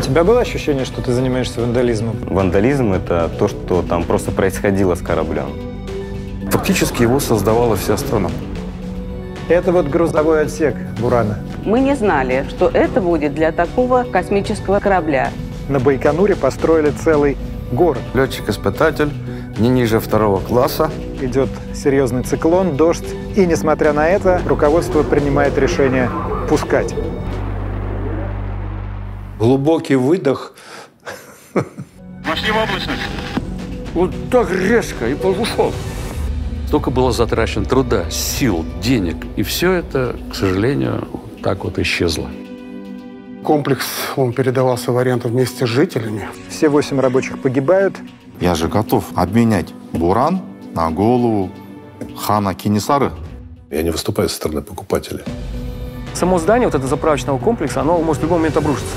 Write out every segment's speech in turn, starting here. У тебя было ощущение, что ты занимаешься вандализмом? Вандализм — это то, что там просто происходило с кораблем. Фактически его создавала вся страна. Это вот грузовой отсек «Бурана». Мы не знали, что это будет для такого космического корабля. На Байконуре построили целый город. Летчик-испытатель, не ниже второго класса. Идет серьезный циклон, дождь. И, несмотря на это, руководство принимает решение пускать. Глубокий выдох. Вошли в облачность. Вот так резко и ползушел. Столько было затрачено труда, сил, денег. И все это, к сожалению, вот так вот исчезло. Комплекс, он передавался в аренду вместе с жителями. Все 8 рабочих погибают. Я же готов обменять «Буран» на голову хана Кенесары. Я не выступаю со стороны покупателя. Само здание вот этого заправочного комплекса, оно может в любой момент обрушиться.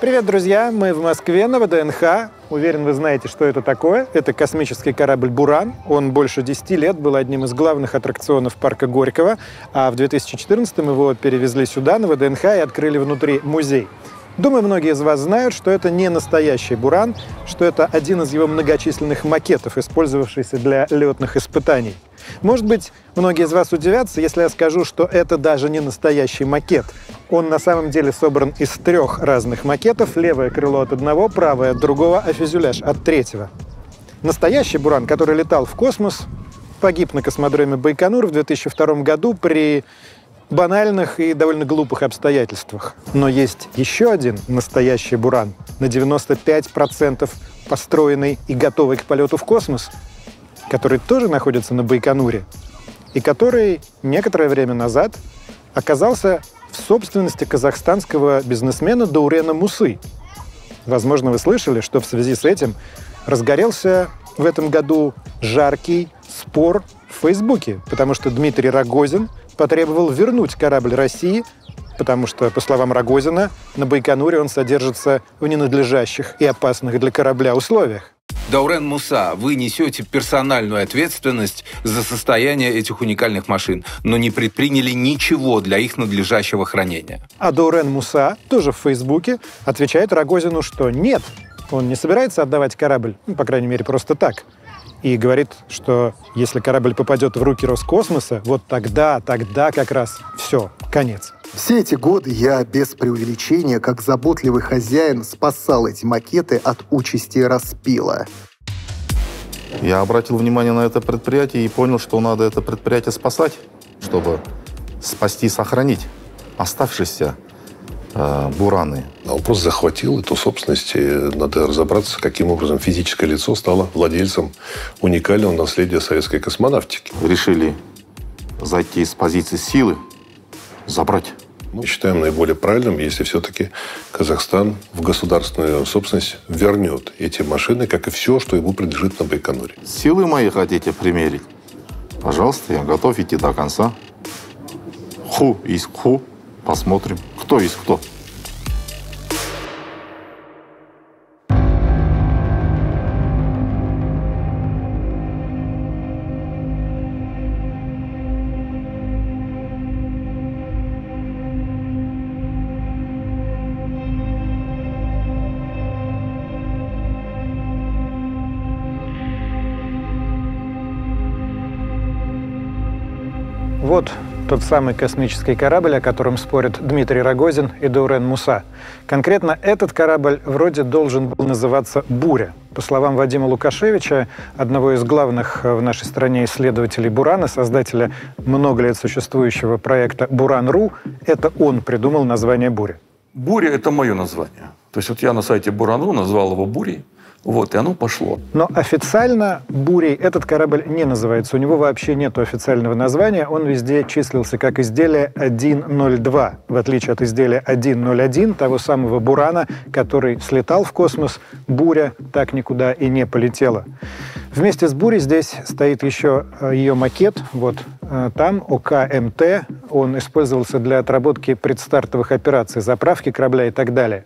Привет, друзья! Мы в Москве на ВДНХ. Уверен, вы знаете, что это такое. Это космический корабль «Буран». Он больше 10 лет был одним из главных аттракционов парка Горького. А в 2014-м его перевезли сюда, на ВДНХ, и открыли внутри музей. Думаю, многие из вас знают, что это не настоящий «Буран», что это один из его многочисленных макетов, использовавшийся для летных испытаний. Может быть, многие из вас удивятся, если я скажу, что это даже не настоящий макет. Он на самом деле собран из 3 разных макетов. Левое крыло от одного, правое от другого, а фюзеляж от 3-го. Настоящий «Буран», который летал в космос, погиб на космодроме Байконур в 2002 году при банальных и довольно глупых обстоятельствах. Но есть еще один настоящий «Буран», на 95% построенный и готовый к полету в космос, который тоже находится на Байконуре и который некоторое время назад оказался в собственности казахстанского бизнесмена Даурена Мусы. Возможно, вы слышали, что в связи с этим разгорелся в этом году жаркий спор в Фейсбуке, потому что Дмитрий Рогозин потребовал вернуть корабль России, потому что, по словам Рогозина, на Байконуре он содержится в ненадлежащих и опасных для корабля условиях. Даурен Муса, вы несете персональную ответственность за состояние этих уникальных машин, но не предприняли ничего для их надлежащего хранения. А Даурен Муса, тоже в Фейсбуке, отвечает Рогозину, что нет, он не собирается отдавать корабль, ну, по крайней мере, просто так. И говорит, что если корабль попадет в руки Роскосмоса, вот тогда как раз все, конец. Все эти годы я, без преувеличения, как заботливый хозяин, спасал эти макеты от участи распила. Я обратил внимание на это предприятие и понял, что надо это предприятие спасать, чтобы спасти и сохранить оставшиеся «Бураны». А вопрос захватил эту собственность, и надо разобраться, каким образом физическое лицо стало владельцем уникального наследия советской космонавтики. Решили зайти из позиции силы, забрать. Мы считаем наиболее правильным, если все-таки Казахстан в государственную собственность вернет эти машины, как и все, что ему принадлежит на Байконуре. Силы мои хотите примерить? Пожалуйста, я готов идти до конца. Ху из ху. Посмотрим, кто есть кто. Вот тот самый космический корабль, о котором спорят Дмитрий Рогозин и Даурен Муса. Конкретно этот корабль вроде должен был называться «Буря». По словам Вадима Лукашевича, одного из главных в нашей стране исследователей «Бурана», создателя много лет существующего проекта «Буран.ру», это он придумал название «Буря». «Буря» — это мое название. То есть вот я на сайте «Буран.ру» назвал его «Бурей». Вот, и оно пошло. Но официально «Бурей» этот корабль не называется. У него вообще нет официального названия. Он везде числился как изделие 102, в отличие от изделия 101, того самого «Бурана», который слетал в космос. «Буря» так никуда и не полетела. Вместе с «Бурей» здесь стоит еще ее макет. Вот там ОКМТ, он использовался для отработки предстартовых операций, заправки корабля и так далее.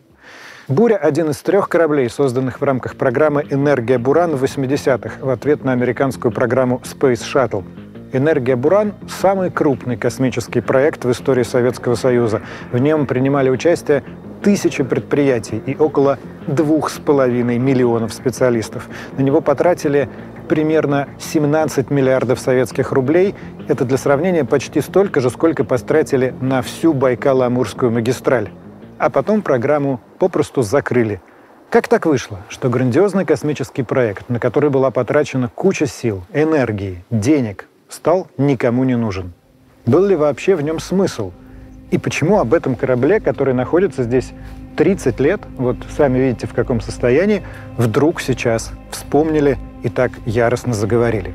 «Буря» — один из трех кораблей, созданных в рамках программы «Энергия Буран» в 80-х в ответ на американскую программу Space Shuttle. «Энергия Буран» — самый крупный космический проект в истории Советского Союза. В нем принимали участие тысячи предприятий и около 2,5 миллионов специалистов. На него потратили примерно 17 миллиардов советских рублей. Это для сравнения почти столько же, сколько потратили на всю Байкало-Амурскую магистраль. А потом программу попросту закрыли. Как так вышло, что грандиозный космический проект, на который была потрачена куча сил, энергии, денег, стал никому не нужен? Был ли вообще в нем смысл? И почему об этом корабле, который находится здесь 30 лет, вот сами видите в каком состоянии, вдруг сейчас вспомнили и так яростно заговорили?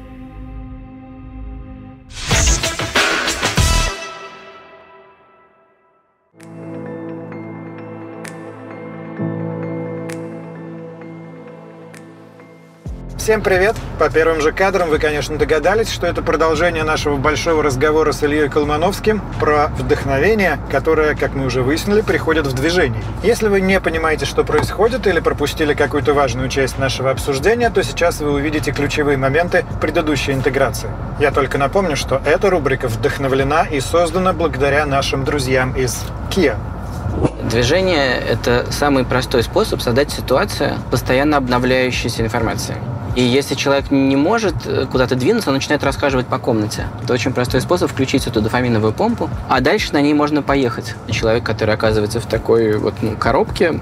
Всем привет! По первым же кадрам вы, конечно, догадались, что это продолжение нашего большого разговора с Ильей Колмановским про вдохновение, которое, как мы уже выяснили, приходит в движение. Если вы не понимаете, что происходит, или пропустили какую-то важную часть нашего обсуждения, то сейчас вы увидите ключевые моменты предыдущей интеграции. Я только напомню, что эта рубрика вдохновлена и создана благодаря нашим друзьям из Kia. Движение — это самый простой способ создать ситуацию постоянно обновляющейся информации. И если человек не может куда-то двинуться, он начинает расхаживать по комнате. Это очень простой способ включить эту дофаминовую помпу, а дальше на ней можно поехать. Человек, который оказывается в такой вот коробке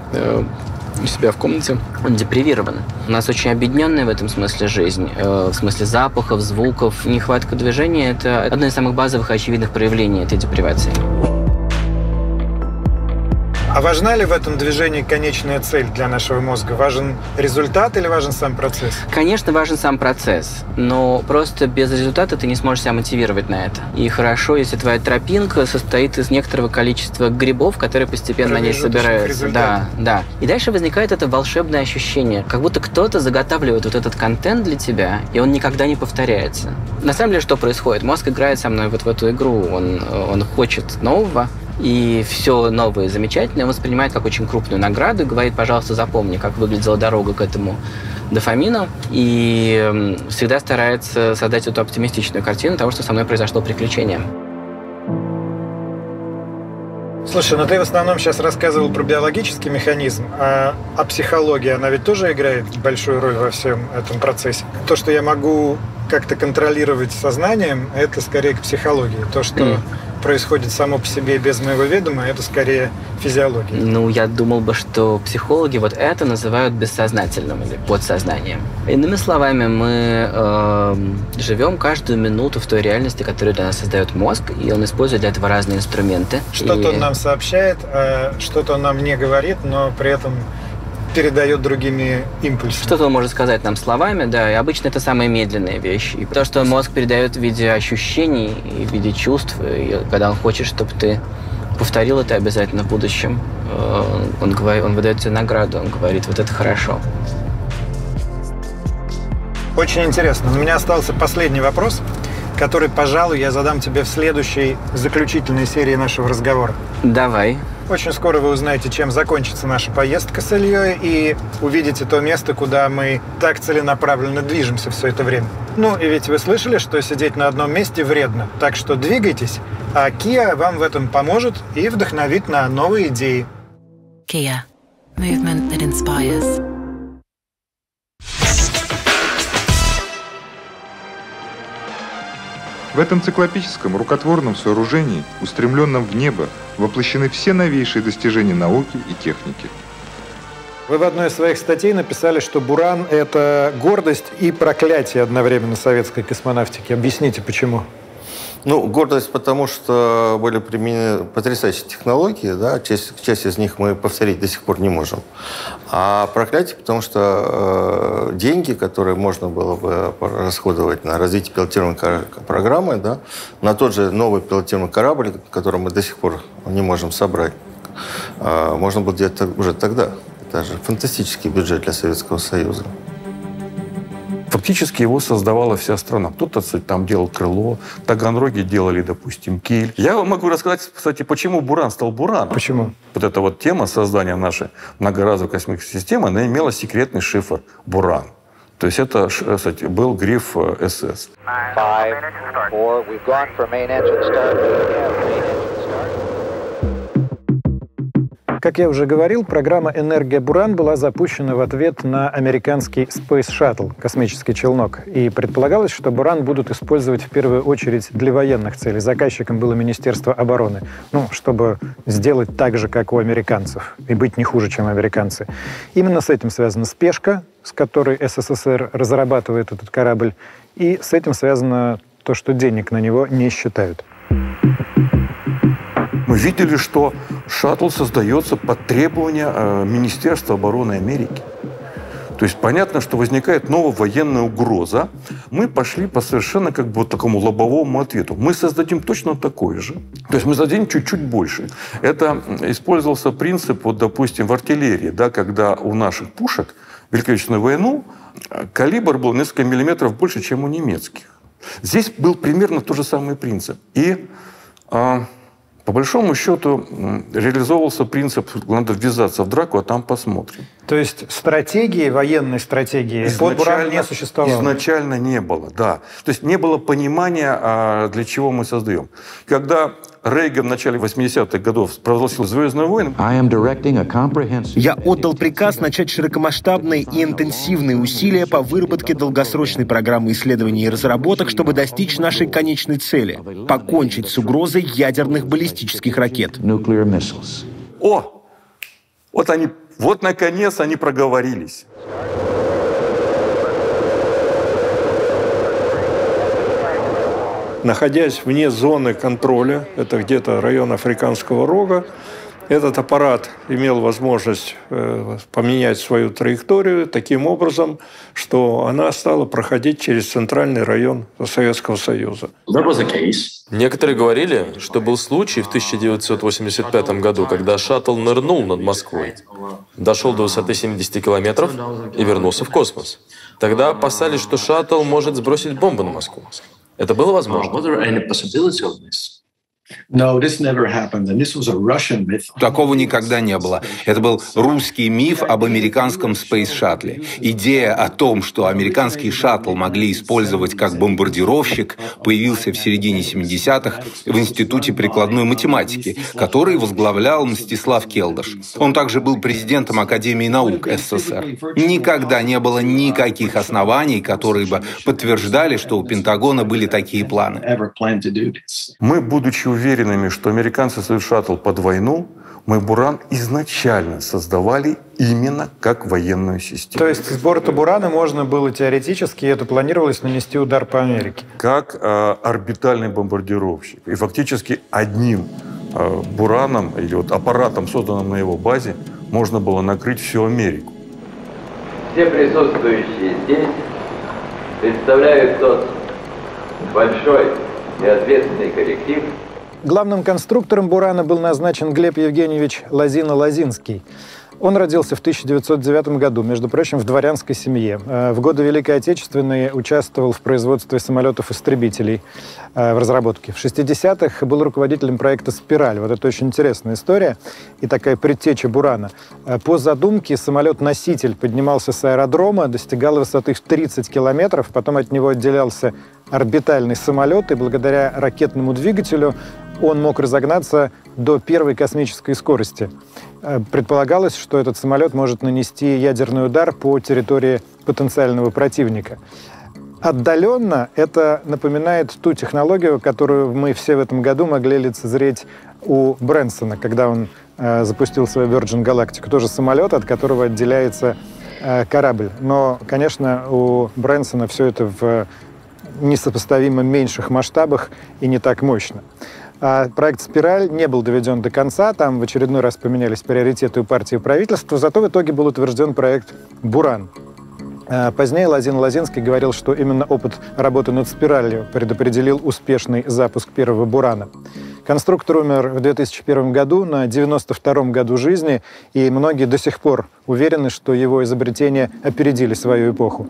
у себя в комнате, он депривирован. У нас очень объединенная в этом смысле жизнь, в смысле запахов, звуков. Нехватка движения – это одно из самых базовых и очевидных проявлений этой депривации. А важна ли в этом движении конечная цель для нашего мозга? Важен результат или важен сам процесс? Конечно, важен сам процесс, но просто без результата ты не сможешь себя мотивировать на это. И хорошо, если твоя тропинка состоит из некоторого количества грибов, которые постепенно на ней собираются. Да. И дальше возникает это волшебное ощущение, как будто кто-то заготавливает вот этот контент для тебя, и он никогда не повторяется. На самом деле, что происходит? Мозг играет со мной вот в эту игру, он хочет нового, и все новое и замечательное он воспринимает как очень крупную награду и говорит: пожалуйста, запомни, как выглядела дорога к этому дофамину. И всегда старается создать эту оптимистичную картину того, что со мной произошло приключение. Слушай, ну ты в основном сейчас рассказывал про биологический механизм, а психология, она ведь тоже играет большую роль во всем этом процессе. То, что я могу как-то контролировать сознанием, это скорее к психологии. То, что происходит само по себе без моего ведома, это скорее физиология. Ну, я думал бы, что психологи вот это называют бессознательным или подсознанием. Иными словами, мы живем каждую минуту в той реальности, которую для нас создает мозг, и он использует для этого разные инструменты. Что-то он нам сообщает, а что-то он нам не говорит, но при этом передает другими импульсами. Что-то он может сказать нам словами, да, и обычно это самые медленные вещи. И то, что мозг передает в виде ощущений и в виде чувств, и когда он хочет, чтобы ты повторил это обязательно в будущем, он выдает тебе награду, он говорит: вот это хорошо. Очень интересно. У меня остался последний вопрос, который, пожалуй, я задам тебе в следующей заключительной серии нашего разговора. Давай. Очень скоро вы узнаете, чем закончится наша поездка с Ильей, и увидите то место, куда мы так целенаправленно движемся все это время. Ну, и ведь вы слышали, что сидеть на одном месте вредно. Так что двигайтесь, а Kia вам в этом поможет и вдохновит на новые идеи. Kia. Movement that inspires. В этом циклопическом рукотворном сооружении, устремленном в небо, воплощены все новейшие достижения науки и техники. Вы в одной из своих статей написали, что «Буран» — это гордость и проклятие одновременно советской космонавтики. Объясните, почему? Ну, гордость, потому что были применены потрясающие технологии, да, часть из них мы повторить до сих пор не можем. А проклятие, потому что деньги, которые можно было бы расходовать на развитие пилотируемой программы, да, на тот же новый пилотируемый корабль, который мы до сих пор не можем собрать, можно было делать уже тогда. Это же фантастический бюджет для Советского Союза. Фактически его создавала вся страна. Кто-то там делал крыло, в Таганроге делали, допустим, киль. Я вам могу рассказать, кстати, почему Буран стал Бураном. Почему? Вот эта вот тема создания нашей многоразовой космической системы, она имела секретный шифр «Буран». То есть это, кстати, был гриф СС. Как я уже говорил, программа «Энергия Буран» была запущена в ответ на американский Space Shuttle, космический челнок. И предполагалось, что Буран будут использовать в первую очередь для военных целей. Заказчиком было Министерство обороны. Ну, чтобы сделать так же, как у американцев, и быть не хуже, чем американцы. Именно с этим связана спешка, с которой СССР разрабатывает этот корабль, и с этим связано то, что денег на него не считают. Мы видели, что шаттл создается под требования Министерства обороны Америки. То есть понятно, что возникает новая военная угроза. Мы пошли по совершенно как бы вот такому лобовому ответу. Мы создадим точно такой же. То есть мы создадим чуть-чуть больше. Это использовался принцип, вот, допустим, в артиллерии, да, когда у наших пушек в Великой Отечественной войну калибр был несколько миллиметров больше, чем у немецких. Здесь был примерно тот же самый принцип. И... по большому счету реализовывался принцип «надо ввязаться в драку, а там посмотрим». То есть стратегии, военной стратегии изначально не существовало? Изначально не было, да. То есть не было понимания, для чего мы создаем. Когда Рейган в начале 80-х годов провозгласил «Звездные войны», я отдал приказ начать широкомасштабные и интенсивные усилия по выработке долгосрочной программы исследований и разработок, чтобы достичь нашей конечной цели — покончить с угрозой ядерных баллистических ракет. О! Вот они, вот наконец они проговорились. Находясь вне зоны контроля, это где-то район Африканского рога, этот аппарат имел возможность поменять свою траекторию таким образом, что она стала проходить через центральный район Советского Союза. Некоторые говорили, что был случай в 1985 году, когда шаттл нырнул над Москвой, дошел до высоты 70 километров и вернулся в космос. Тогда опасались, что шаттл может сбросить бомбу на Москву. Это было возможно? Такого никогда не было. Это был русский миф об американском Space Shuttle. Идея о том, что американский шаттл могли использовать как бомбардировщик, появился в середине 70-х в Институте прикладной математики, который возглавлял Мстислав Келдыш. Он также был президентом Академии наук СССР. Никогда не было никаких оснований, которые бы подтверждали, что у Пентагона были такие планы. Мы, будучи уверенными, что американцы создают шаттл под войну, мы «Буран» изначально создавали именно как военную систему. То есть с борта «Бурана» можно было теоретически, и это планировалось, нанести удар по Америке? Как орбитальный бомбардировщик. И фактически одним «Бураном» или вот аппаратом, созданным на его базе, можно было накрыть всю Америку. Все присутствующие здесь представляют тот большой и ответственный коллектив. Главным конструктором «Бурана» был назначен Глеб Евгеньевич Лозино-Лозинский. Он родился в 1909 году, между прочим, в дворянской семье. В годы Великой Отечественной участвовал в производстве самолетов-истребителей, в разработке. В 60-х был руководителем проекта «Спираль». Вот это очень интересная история и такая предтеча «Бурана». По задумке самолет-носитель поднимался с аэродрома, достигал высоты в 30 километров, потом от него отделялся орбитальный самолет, и благодаря ракетному двигателю он мог разогнаться до первой космической скорости. Предполагалось, что этот самолет может нанести ядерный удар по территории потенциального противника. Отдаленно это напоминает ту технологию, которую мы все в этом году могли лицезреть у Брэнсона, когда он запустил свою Virgin Galactic. Тоже самолет, от которого отделяется корабль. Но, конечно, у Брэнсона все это в несопоставимо меньших масштабах и не так мощно. Проект «Спираль» не был доведен до конца, там в очередной раз поменялись приоритеты у партии и правительства, зато в итоге был утвержден проект «Буран». Позднее Лозино-Лозинский говорил, что именно опыт работы над «Спиралью» предопределил успешный запуск первого «Бурана». Конструктор умер в 2001 году, на 92-м году жизни, и многие до сих пор уверены, что его изобретения опередили свою эпоху.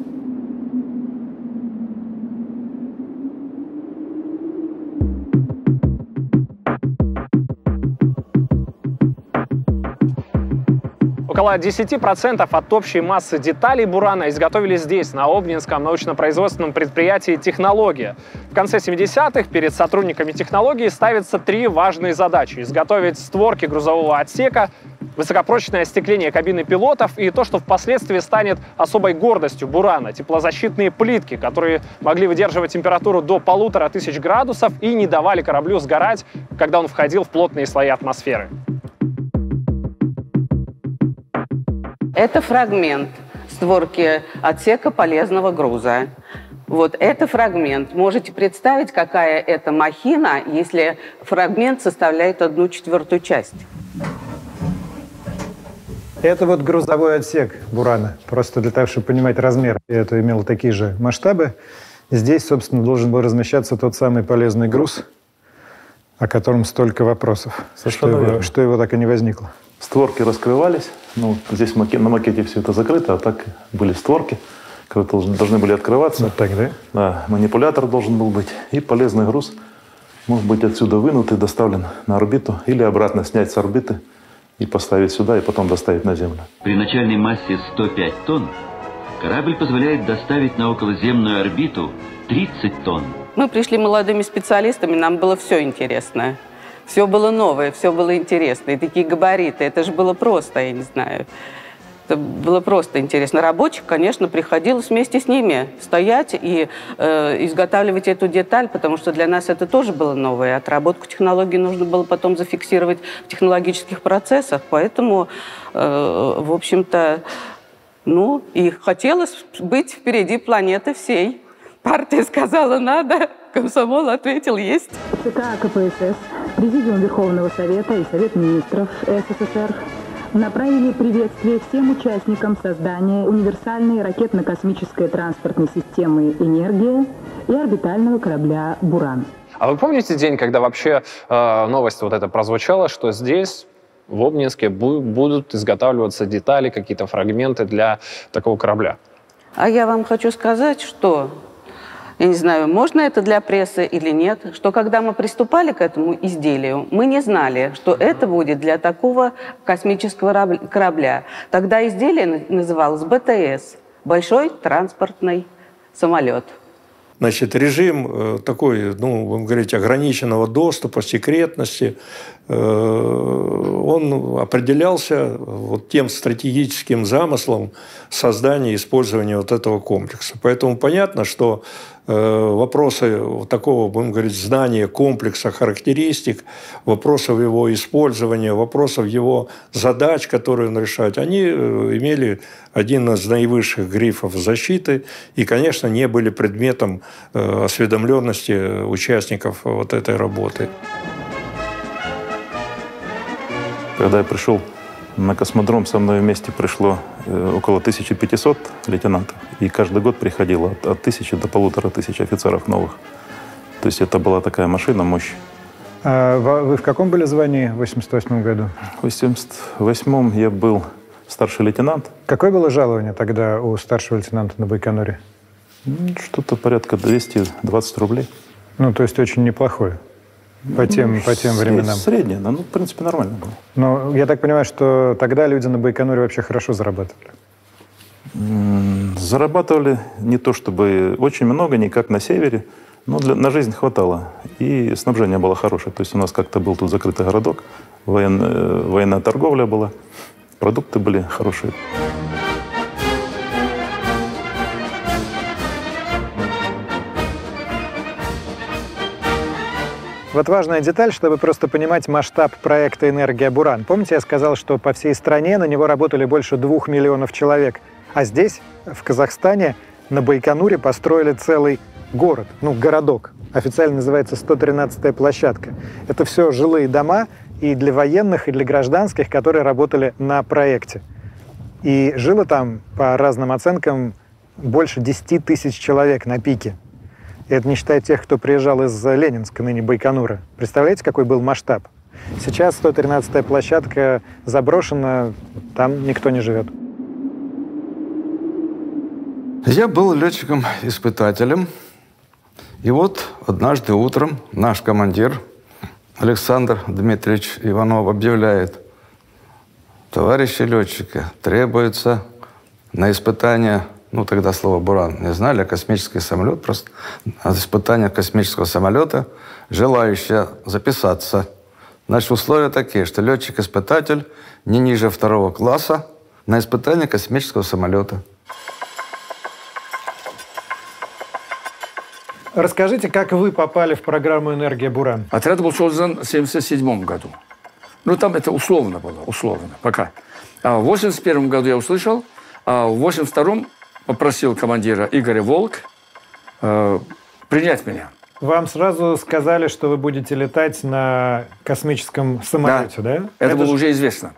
Около 10% от общей массы деталей «Бурана» изготовили здесь, на Обнинском научно-производственном предприятии «Технология». В конце 70-х перед сотрудниками «Технологии» ставятся три важные задачи: изготовить створки грузового отсека, высокопрочное остекление кабины пилотов и то, что впоследствии станет особой гордостью «Бурана» — теплозащитные плитки, которые могли выдерживать температуру до 1500 градусов и не давали кораблю сгорать, когда он входил в плотные слои атмосферы. Это фрагмент створки отсека полезного груза. Вот это фрагмент. Можете представить, какая это махина, если фрагмент составляет 1/4 часть. Это вот грузовой отсек «Бурана». Просто для того, чтобы понимать размер, это имело такие же масштабы. Здесь, собственно, должен был размещаться тот самый полезный груз, о котором столько вопросов, что его так и не возникло. Створки раскрывались. Ну, здесь на макете все это закрыто, а так были створки, которые должны были открываться. Вот так, да? Да, манипулятор должен был быть. И полезный груз может быть отсюда вынут и доставлен на орбиту, или обратно снять с орбиты и поставить сюда, и потом доставить на Землю. При начальной массе 105 тонн корабль позволяет доставить на околоземную орбиту 30 тонн. Мы пришли молодыми специалистами, нам было все интересно. Все было новое, все было интересно. И такие габариты, это же было просто, я не знаю. Это было просто интересно. Рабочих, конечно, приходилось вместе с ними стоять и изготавливать эту деталь, потому что для нас это тоже было новое. Отработку технологий нужно было потом зафиксировать в технологических процессах. Поэтому, в общем-то, ну, и хотелось быть впереди планеты всей. Партия сказала «надо», комсомол ответил «есть». ЦК КПСС, Президиум Верховного Совета и Совет Министров СССР направили приветствие всем участникам создания универсальной ракетно-космической транспортной системы «Энергия» и орбитального корабля «Буран». А вы помните день, когда вообще новость вот эта прозвучала, что здесь, в Обнинске, будут изготавливаться детали, какие-то фрагменты для такого корабля? А я вам хочу сказать, что... Я не знаю, можно это для прессы или нет, что когда мы приступали к этому изделию, мы не знали, что это будет для такого космического корабля. Тогда изделие называлось БТС – большой транспортный самолет. Значит, режим такой, ну, будем говорить, ограниченного доступа, секретности, он определялся вот тем стратегическим замыслом создания и использования вот этого комплекса. Поэтому понятно, что вопросы вот такого, будем говорить, знания комплекса, характеристик, вопросов его использования, вопросов его задач, которые он решает, они имели один из наивысших грифов защиты и, конечно, не были предметом осведомленности участников вот этой работы. Когда я пришел на космодром, со мной вместе пришло около 1500 лейтенантов. И каждый год приходило от 1000 до 1500 офицеров новых. То есть это была такая машина, мощь. А вы в каком были звании в 1988 году? В 1988 я был старший лейтенант. Какое было жалование тогда у старшего лейтенанта на Байконуре? Что-то порядка 220 рублей. Ну, то есть очень неплохое. По тем временам. Среднее, ну, в принципе, нормально было. Но я так понимаю, что тогда люди на Байконуре вообще хорошо зарабатывали? Зарабатывали не то чтобы очень много, не как на севере, но на жизнь хватало. И снабжение было хорошее. То есть у нас как-то был тут закрытый городок, военная торговля была, продукты были хорошие. Вот важная деталь, чтобы просто понимать масштаб проекта «Энергия Буран». Помните, я сказал, что по всей стране на него работали больше 2 миллионов человек. А здесь, в Казахстане, на Байконуре построили целый город, ну, городок. Официально называется 113-я площадка. Это все жилые дома и для военных, и для гражданских, которые работали на проекте. И жило там, по разным оценкам, больше 10 тысяч человек на пике. Это не считая тех, кто приезжал из Ленинска, ныне Байконура. Представляете, какой был масштаб? Сейчас 113-я площадка заброшена, там никто не живет. Я был летчиком-испытателем. И вот однажды утром наш командир Александр Дмитриевич Иванов объявляет: Товарищи летчики, требуется на испытание, ну тогда слово «Буран» не знали, а космический самолет, просто на испытание космического самолета желающие записаться. Значит, условия такие, что летчик-испытатель не ниже 2-го класса на испытание космического самолета. Расскажите, как вы попали в программу «Энергия Буран»? Отряд был создан в 1977 году. Ну, там это условно было, условно, пока. А в 1981 году я услышал, а в 1982 попросил командира Игоря Волк принять меня. Вам сразу сказали, что вы будете летать на космическом самолете, да? Это было уже известно.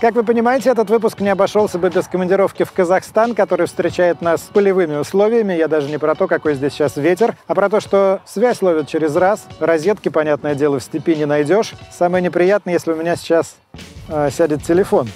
Как вы понимаете, этот выпуск не обошелся бы без командировки в Казахстан, который встречает нас с полевыми условиями. Я даже не про то, какой здесь сейчас ветер, а про то, что связь ловят через раз, розетки, понятное дело, в степи не найдешь. Самое неприятное, если у меня сейчас сядет телефон.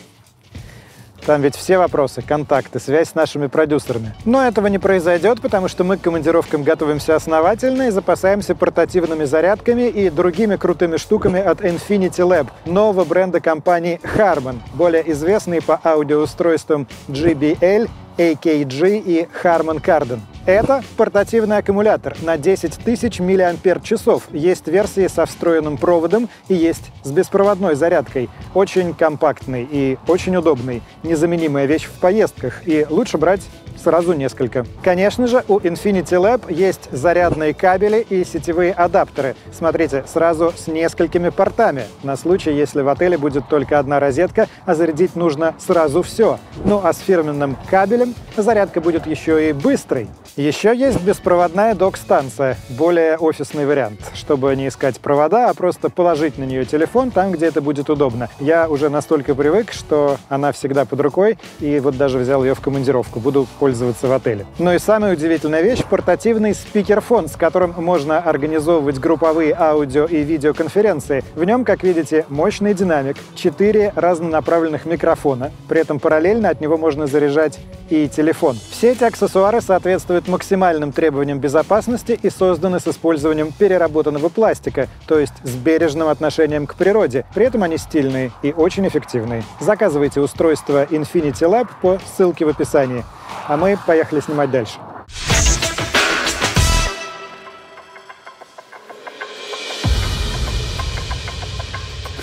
Там ведь все вопросы, контакты, связь с нашими продюсерами. Но этого не произойдет, потому что мы к командировкам готовимся основательно и запасаемся портативными зарядками и другими крутыми штуками от Infinity Lab, нового бренда компании Harman, более известный по аудиоустройствам JBL, AKG и Harman Kardon. Это портативный аккумулятор на 10 тысяч мАч. Есть версии со встроенным проводом и есть с беспроводной зарядкой. Очень компактный и очень удобный. Незаменимая вещь в поездках. И лучше брать сразу несколько. Конечно же, у Infinity Lab есть зарядные кабели и сетевые адаптеры. Смотрите, сразу с несколькими портами. На случай, если в отеле будет только одна розетка, а зарядить нужно сразу все. Ну а с фирменным кабелем зарядка будет еще и быстрой. Еще есть беспроводная док-станция, более офисный вариант, чтобы не искать провода, а просто положить на нее телефон там, где это будет удобно. Я уже настолько привык, что она всегда под рукой, и вот даже взял ее в командировку, буду пользоваться в отеле. Ну и самая удивительная вещь — портативный спикерфон, с которым можно организовывать групповые аудио и видеоконференции. В нем, как видите, мощный динамик, 4 разнонаправленных микрофона, при этом параллельно от него можно заряжать и телефон. Все эти аксессуары соответствуют максимальным требованиям безопасности и созданы с использованием переработанного пластика, то есть с бережным отношением к природе. При этом они стильные и очень эффективные. Заказывайте устройство Infinity Lab по ссылке в описании. А мы поехали снимать дальше.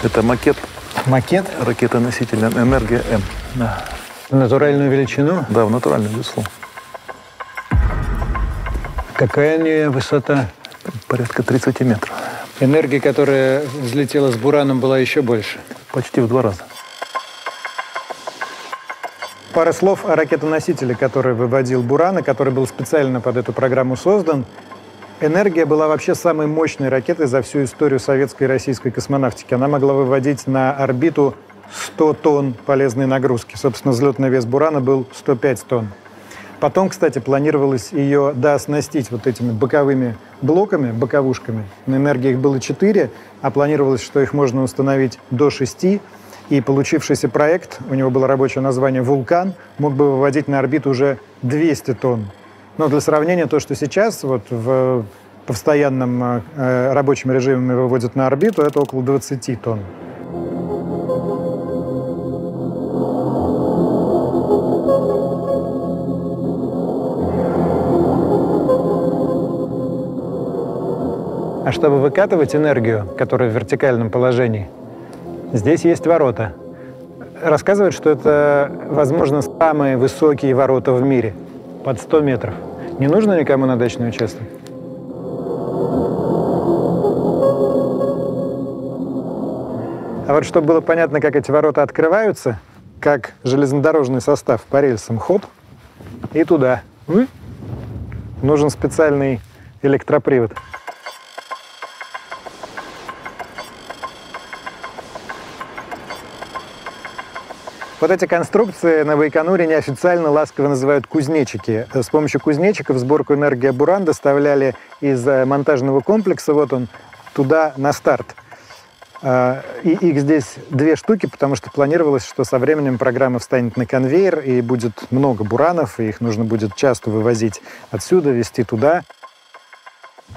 Это макет. Макет? Ракета-носитель «Энергия М». Да. Натуральную величину? Да, в натуральную, безусловно. Какая у нее высота? Порядка 30 метров. Энергия, которая взлетела с «Бураном», была еще больше? Почти в 2 раза. Пара слов о ракетоносителе, который выводил «Буран», и который был специально под эту программу создан. «Энергия» была вообще самой мощной ракетой за всю историю советской и российской космонавтики. Она могла выводить на орбиту 100 тонн полезной нагрузки. Собственно, взлетный вес «Бурана» был 105 тонн. Потом, кстати, планировалось ее дооснастить вот этими боковыми блоками, боковушками. На «Энергии» их было 4, а планировалось, что их можно установить до 6. И получившийся проект, у него было рабочее название «Вулкан», мог бы выводить на орбиту уже 200 тонн. Но для сравнения, то, что сейчас вот в постоянном рабочем режиме выводят на орбиту, это около 20 тонн. А чтобы выкатывать энергию, которая в вертикальном положении, здесь есть ворота. Рассказывают, что это, возможно, самые высокие ворота в мире, под 100 метров. Не нужно никому на дачный участок? А вот чтобы было понятно, как эти ворота открываются, как железнодорожный состав по рельсам, хоп, и туда. Нужен специальный электропривод. Вот эти конструкции на Байконуре неофициально ласково называют кузнечики. С помощью кузнечиков сборку «Энергия Буран» доставляли из монтажного комплекса, вот он, туда на старт. И их здесь две штуки, потому что планировалось, что со временем программа встанет на конвейер, и будет много буранов, и их нужно будет часто вывозить отсюда, везти туда.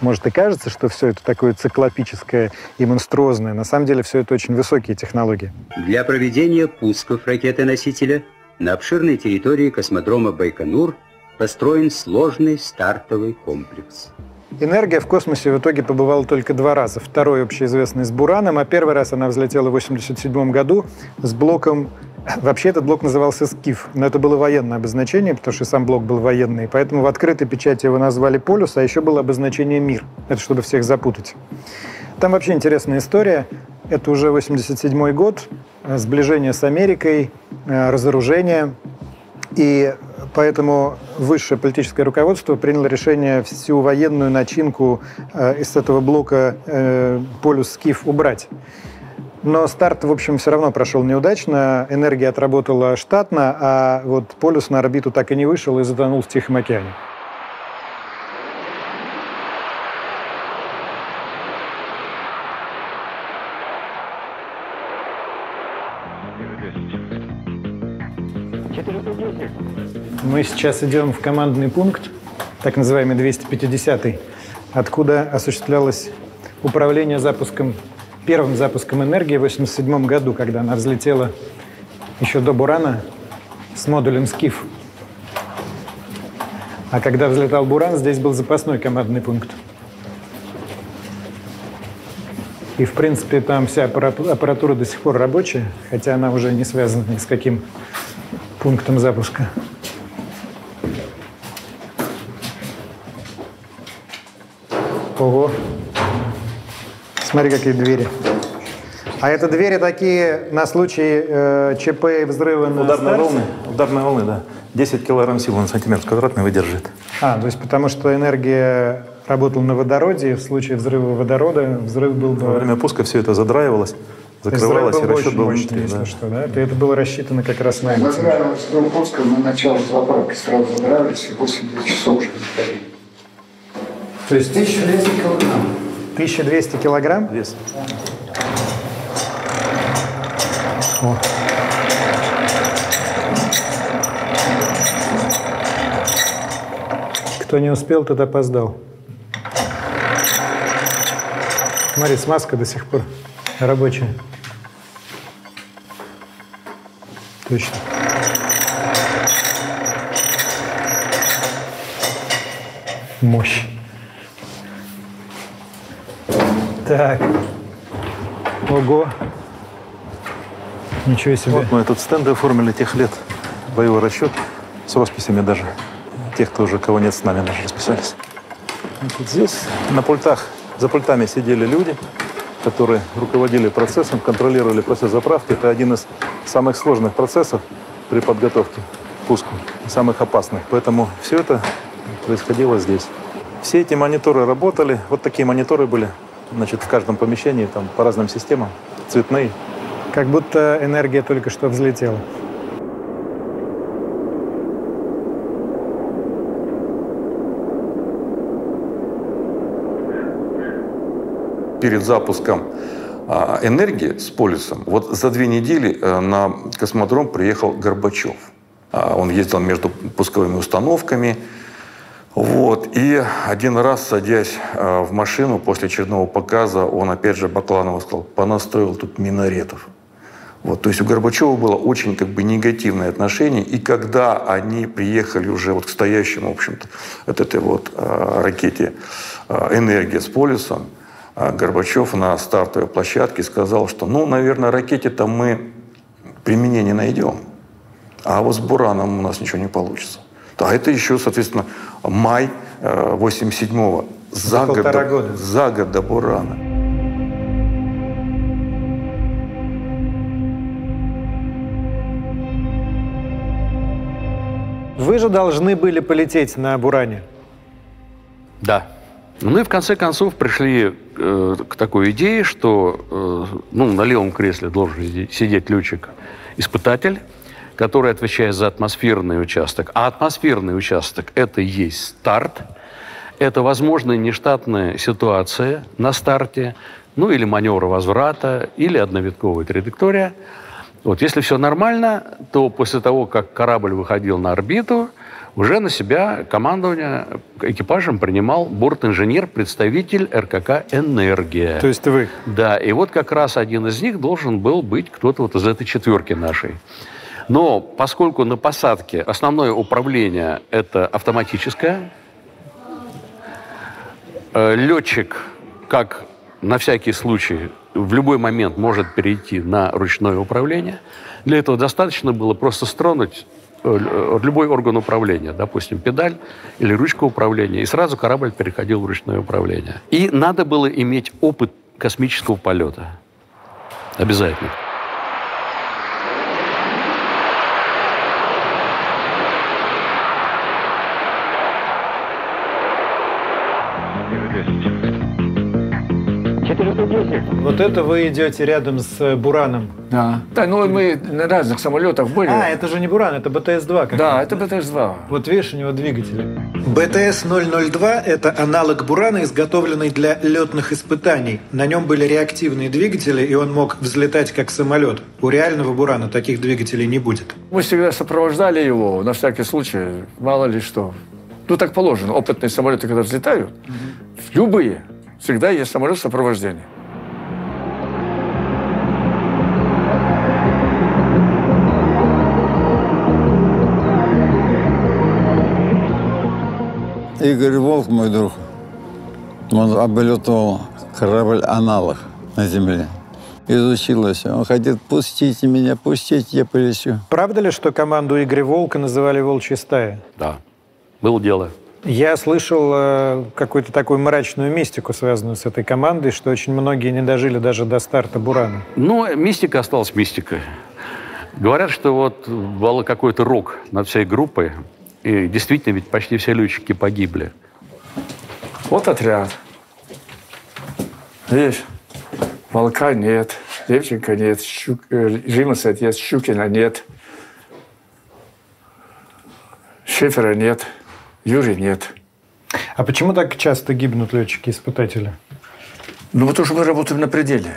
Может, и кажется, что все это такое циклопическое и монструозное. На самом деле все это очень высокие технологии. Для проведения пусков ракеты-носителя на обширной территории космодрома Байконур построен сложный стартовый комплекс. «Энергия» в космосе в итоге побывала только два раза. Второй общеизвестный с «Бураном», а первый раз она взлетела в 1987 году с блоком... Вообще этот блок назывался «Скиф», но это было военное обозначение, потому что сам блок был военный, поэтому в открытой печати его назвали «Полюс», а еще было обозначение «Мир». Это чтобы всех запутать. Там вообще интересная история. Это уже 1987 год, сближение с Америкой, разоружение, и... Поэтому высшее политическое руководство приняло решение всю военную начинку из этого блока «Полюс Скиф» убрать. Но старт, в общем, все равно прошел неудачно. «Энергия» отработала штатно, а вот «Полюс» на орбиту так и не вышел и затонул в Тихом океане. Мы сейчас идем в командный пункт, так называемый 250-й, откуда осуществлялось управление запуском, первым запуском «Энергии» в 1987 году, когда она взлетела еще до «Бурана» с модулем «Скиф». А когда взлетал «Буран», здесь был запасной командный пункт. И, в принципе, там вся аппаратура до сих пор рабочая, хотя она уже не связана ни с каким пунктом запуска. Ого! Смотри, какие двери. А это двери такие на случай ЧП и взрыва на ударной волны? Ударные волны, да. 10 килограмм силы на сантиметр квадратный выдержит. А, то есть потому что «Энергия» работала на водороде, в случае взрыва водорода взрыв был... Во время пуска все это задраивалось, закрывалось, и расчет был очень мощный, да. Что, да? Это было рассчитано как раз на... Задраивалось до пуска, мы начало заправки сразу задраивались, и 8 часов уже доходили. То есть 1200 килограмм. 1200 килограмм? Вес. О. Кто не успел, тот опоздал. Смотри, смазка до сих пор рабочая. Точно. Мощь. Так. Ого. Ничего себе. Вот мы тут стенды оформили тех лет, боевой расчет, с росписями даже. Тех, кто уже, кого нет с нами, даже расписались. Вот здесь на пультах, за пультами сидели люди, которые руководили процессом, контролировали процесс заправки. Это один из самых сложных процессов при подготовке к пуску, самых опасных. Поэтому все это происходило здесь. Все эти мониторы работали, вот такие мониторы были. Значит, в каждом помещении, там, по разным системам, цветные. Как будто «Энергия» только что взлетела. Перед запуском «Энергии» с «Полюсом» вот за 2 недели на космодром приехал Горбачев. Он ездил между пусковыми установками. Вот. И один раз, садясь в машину после очередного показа, он опять же Бакланову сказал: понастроил тут минаретов. Вот. То есть у Горбачева было очень как бы негативное отношение. И когда они приехали уже вот к стоящему, в общем-то, от этой вот ракете «Энергия» с «Полюсом», Горбачев на стартовой площадке сказал, что, ну, наверное, ракете-то мы применение найдем, а вот с «Бураном» у нас ничего не получится. А это еще, соответственно, май 87-го, за год до «Бурана». Вы же должны были полететь на «Буране». Да. Ну и в конце концов пришли к такой идее, что ну, на левом кресле должен сидеть летчик-испытатель, который отвечает за атмосферный участок. А атмосферный участок – это и есть старт, это возможная нештатная ситуация на старте, ну или маневр возврата, или одновитковая траектория. Вот, если все нормально, то после того, как корабль выходил на орбиту, уже на себя командование экипажем принимал борт-инженер, представитель РКК «Энергия». То есть вы? Да, и вот как раз один из них должен был быть кто-то вот из этой четверки нашей. Но поскольку на посадке основное управление – это автоматическое, летчик, как на всякий случай, в любой момент может перейти на ручное управление. Для этого достаточно было просто стронуть любой орган управления, допустим, педаль или ручку управления, и сразу корабль переходил в ручное управление. И надо было иметь опыт космического полета. Обязательно. Вот это вы идете рядом с Бураном. Да. Да, ну мы на разных самолетах были. А, это же не Буран, это БТС-2. Да, это БТС-2. Вот видишь, у него двигатель. БТС-002 – это аналог Бурана, изготовленный для летных испытаний. На нем были реактивные двигатели, и он мог взлетать как самолет. У реального Бурана таких двигателей не будет. Мы всегда сопровождали его, на всякий случай, мало ли что. Ну, так положено. Опытные самолеты, когда взлетают, любые, всегда есть самолет сопровождения. Игорь Волк, мой друг, он облетал корабль-аналог на Земле. Изучилось. Он ходит: пустите меня, пустите, я полечу. Правда ли, что команду Игоря Волка называли «волчья стая»? Да. Было дело. Я слышал какую-то такую мрачную мистику, связанную с этой командой, что очень многие не дожили даже до старта «Бурана». Ну, мистика осталась мистикой. Говорят, что вот был какой-то рок над всей группой. И действительно, ведь почти все летчики погибли. Вот отряд. Видишь, волка нет, девчонка нет, Римаса нет, Щукина нет, Шифера нет, Юрия нет. А почему так часто гибнут летчики-испытатели? Ну, потому что мы работаем на пределе.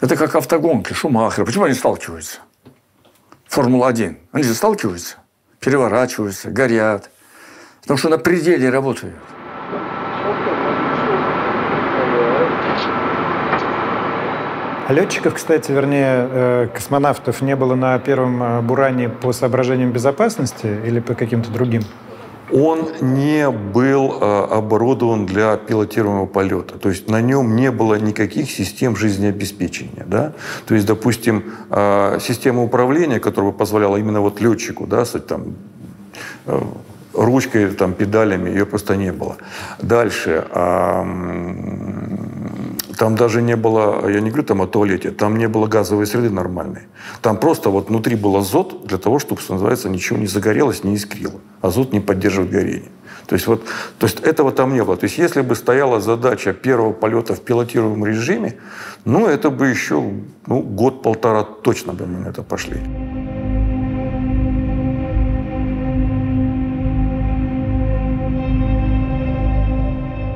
Это как автогонки, Шумахер. Почему они сталкиваются? Формула-1. Они же сталкиваются. Переворачиваются, горят. Потому что на пределе работают. А летчиков, кстати, вернее, космонавтов не было на первом «Буране» по соображениям безопасности или по каким-то другим? Он не был оборудован для пилотируемого полета. То есть на нем не было никаких систем жизнеобеспечения. Да? То есть, допустим, система управления, которая позволяла именно вот летчику, да, там, ручкой, там, педалями, ее просто не было. Дальше. Там даже не было, я не говорю там о туалете, там не было газовой среды нормальной. Там просто вот внутри был азот для того, чтобы, что называется, ничего не загорелось, не искрило. Азот не поддерживает горение. То есть, вот, то есть этого там не было. То есть если бы стояла задача первого полета в пилотируемом режиме, ну это бы еще год-полтора точно бы мы на это пошли.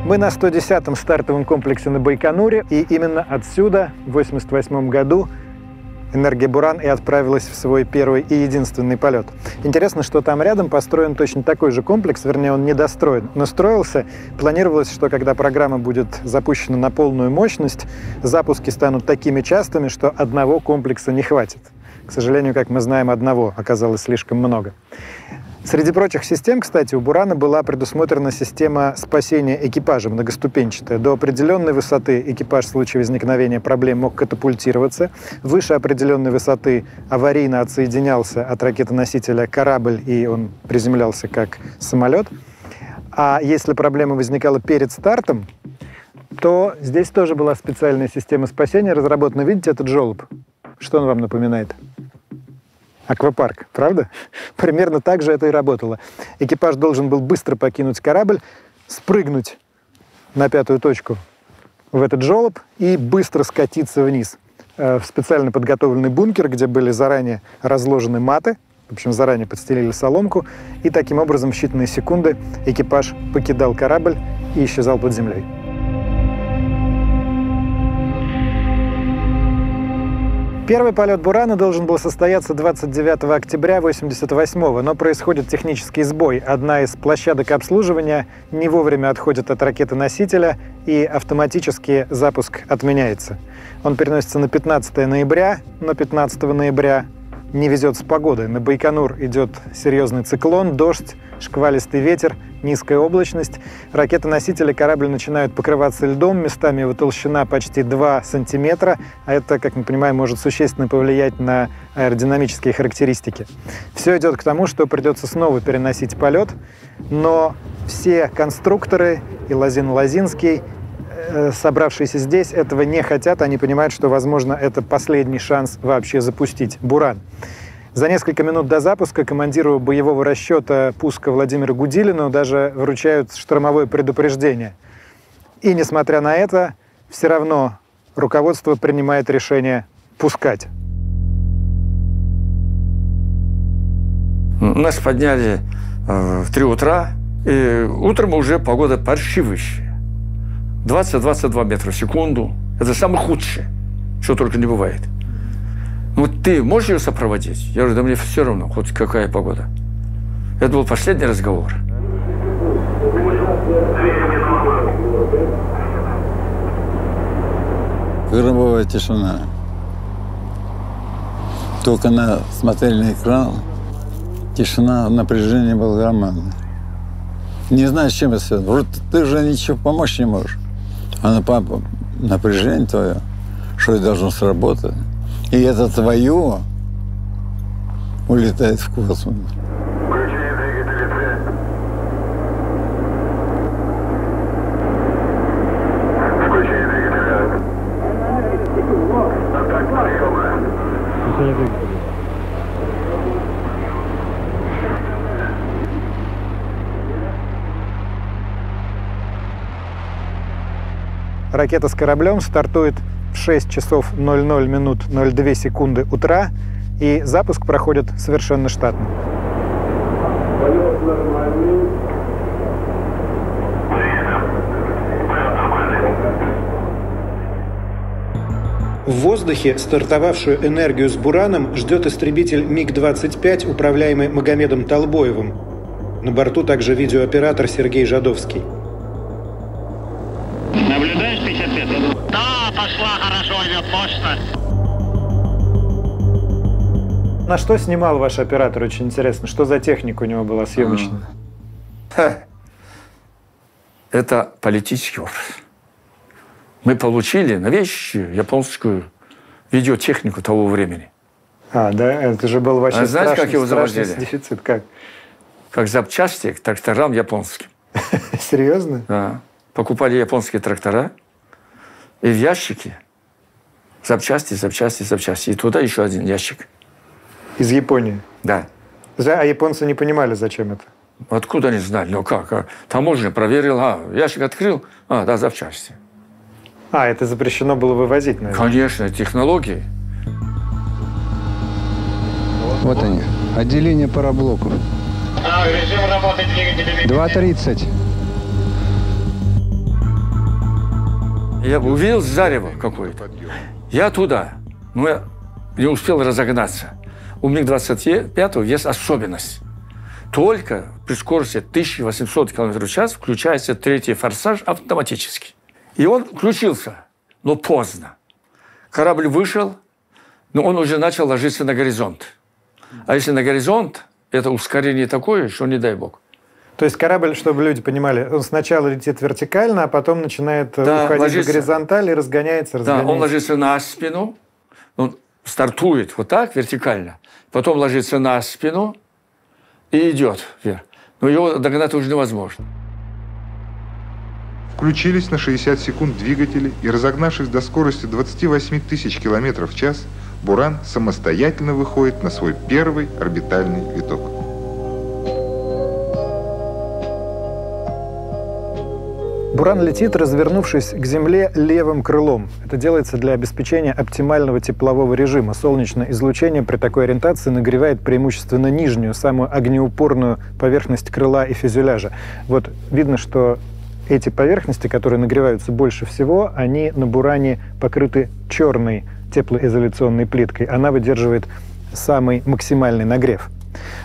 Мы на 110-м стартовом комплексе на Байконуре, и именно отсюда в 1988 году «Энергия Буран» и отправилась в свой первый и единственный полет. Интересно, что там рядом построен точно такой же комплекс, вернее, он недостроен, но строился. Планировалось, что когда программа будет запущена на полную мощность, запуски станут такими частыми, что одного комплекса не хватит. К сожалению, как мы знаем, одного оказалось слишком много. Среди прочих систем, кстати, у «Бурана» была предусмотрена система спасения экипажа, многоступенчатая. До определенной высоты экипаж в случае возникновения проблем мог катапультироваться. Выше определенной высоты аварийно отсоединялся от ракетоносителя корабль, и он приземлялся как самолет. А если проблема возникала перед стартом, то здесь тоже была специальная система спасения разработана. Видите этот желоб? Что он вам напоминает? Аквапарк, правда? Примерно так же это и работало. Экипаж должен был быстро покинуть корабль, спрыгнуть на пятую точку в этот желоб и быстро скатиться вниз в специально подготовленный бункер, где были заранее разложены маты, в общем, заранее подстелили соломку, и таким образом в считанные секунды экипаж покидал корабль и исчезал под землей. Первый полет «Бурана» должен был состояться 29 октября 1988-го, но происходит технический сбой. Одна из площадок обслуживания не вовремя отходит от ракеты-носителя, и автоматически запуск отменяется. Он переносится на 15 ноября, но 15 ноября не везет с погодой. На Байконур идет серьезный циклон, дождь, шквалистый ветер, низкая облачность. Ракеты-носители корабля начинают покрываться льдом, местами его толщина почти 2 сантиметра, а это, как мы понимаем, может существенно повлиять на аэродинамические характеристики. Все идет к тому, что придется снова переносить полет, но все конструкторы и Лозино-Лозинский, собравшиеся здесь, этого не хотят. Они понимают, что, возможно, это последний шанс вообще запустить «Буран». За несколько минут до запуска командиру боевого расчета пуска Владимиру Гудилину даже вручают штормовое предупреждение. И, несмотря на это, все равно руководство принимает решение пускать. Нас подняли в 3 утра, и утром уже погода почти выше. 20-22 метра в секунду. Это самое худшее, что только не бывает. Ну, ты можешь ее сопроводить? Я говорю, да мне все равно, хоть какая погода. Это был последний разговор. Гробовая тишина. Только на смотрели на экран, тишина, напряжение было громадное. Не знаю, с чем это связано. Вроде ты же ничего помочь не можешь. А на папа, напряжение твое, что я должен сработать. И это твое улетает в космос. Ракета с кораблем стартует в 6 часов 00 минут 02 секунды утра, и запуск проходит совершенно штатно. В воздухе стартовавшую «Энергию» с «Бураном» ждет истребитель МиГ-25, управляемый Магомедом Толбоевым. На борту также видеооператор Сергей Жадовский. Наблюдаешь 55? Да, пошла, хорошо, идет мощно. На что снимал ваш оператор? Очень интересно. Что за техника у него была съемочная? Это политический вопрос. Мы получили новейшую японскую видеотехнику того времени. А, да? Это же был вообще страшный, как его заводили? Дефицит. Как запчасти к тракторам японским. Серьезно? Да. Покупали японские трактора, и в ящике запчасти. И туда еще один ящик. Из Японии? Да. А японцы не понимали, зачем это? Откуда они знали? Ну как? Таможня проверил, ящик открыл, да, запчасти. А, это запрещено было вывозить, наверное? Конечно, технологии. Вот они, отделение параблоков. 2.30. Я увидел зарево какое-то. Я туда, но я не успел разогнаться. У МиГ-25 есть особенность. Только при скорости 1800 км/ч включается третий форсаж автоматически. И он включился, но поздно. Корабль вышел, но он уже начал ложиться на горизонт. А если на горизонт, это ускорение такое, что не дай бог. То есть корабль, чтобы люди понимали, он сначала летит вертикально, а потом начинает уходить в горизонталь и разгоняется. Да, он ложится на спину, он стартует вот так вертикально, потом ложится на спину и идет вверх. Но его догнать уже невозможно. Включились на 60 секунд двигатели, и, разогнавшись до скорости 28 тысяч километров в час, «Буран» самостоятельно выходит на свой первый орбитальный виток. «Буран» летит, развернувшись к Земле левым крылом. Это делается для обеспечения оптимального теплового режима. Солнечное излучение при такой ориентации нагревает преимущественно нижнюю, самую огнеупорную поверхность крыла и фюзеляжа. Вот видно, что эти поверхности, которые нагреваются больше всего, они на «Буране» покрыты черной теплоизоляционной плиткой, она выдерживает самый максимальный нагрев.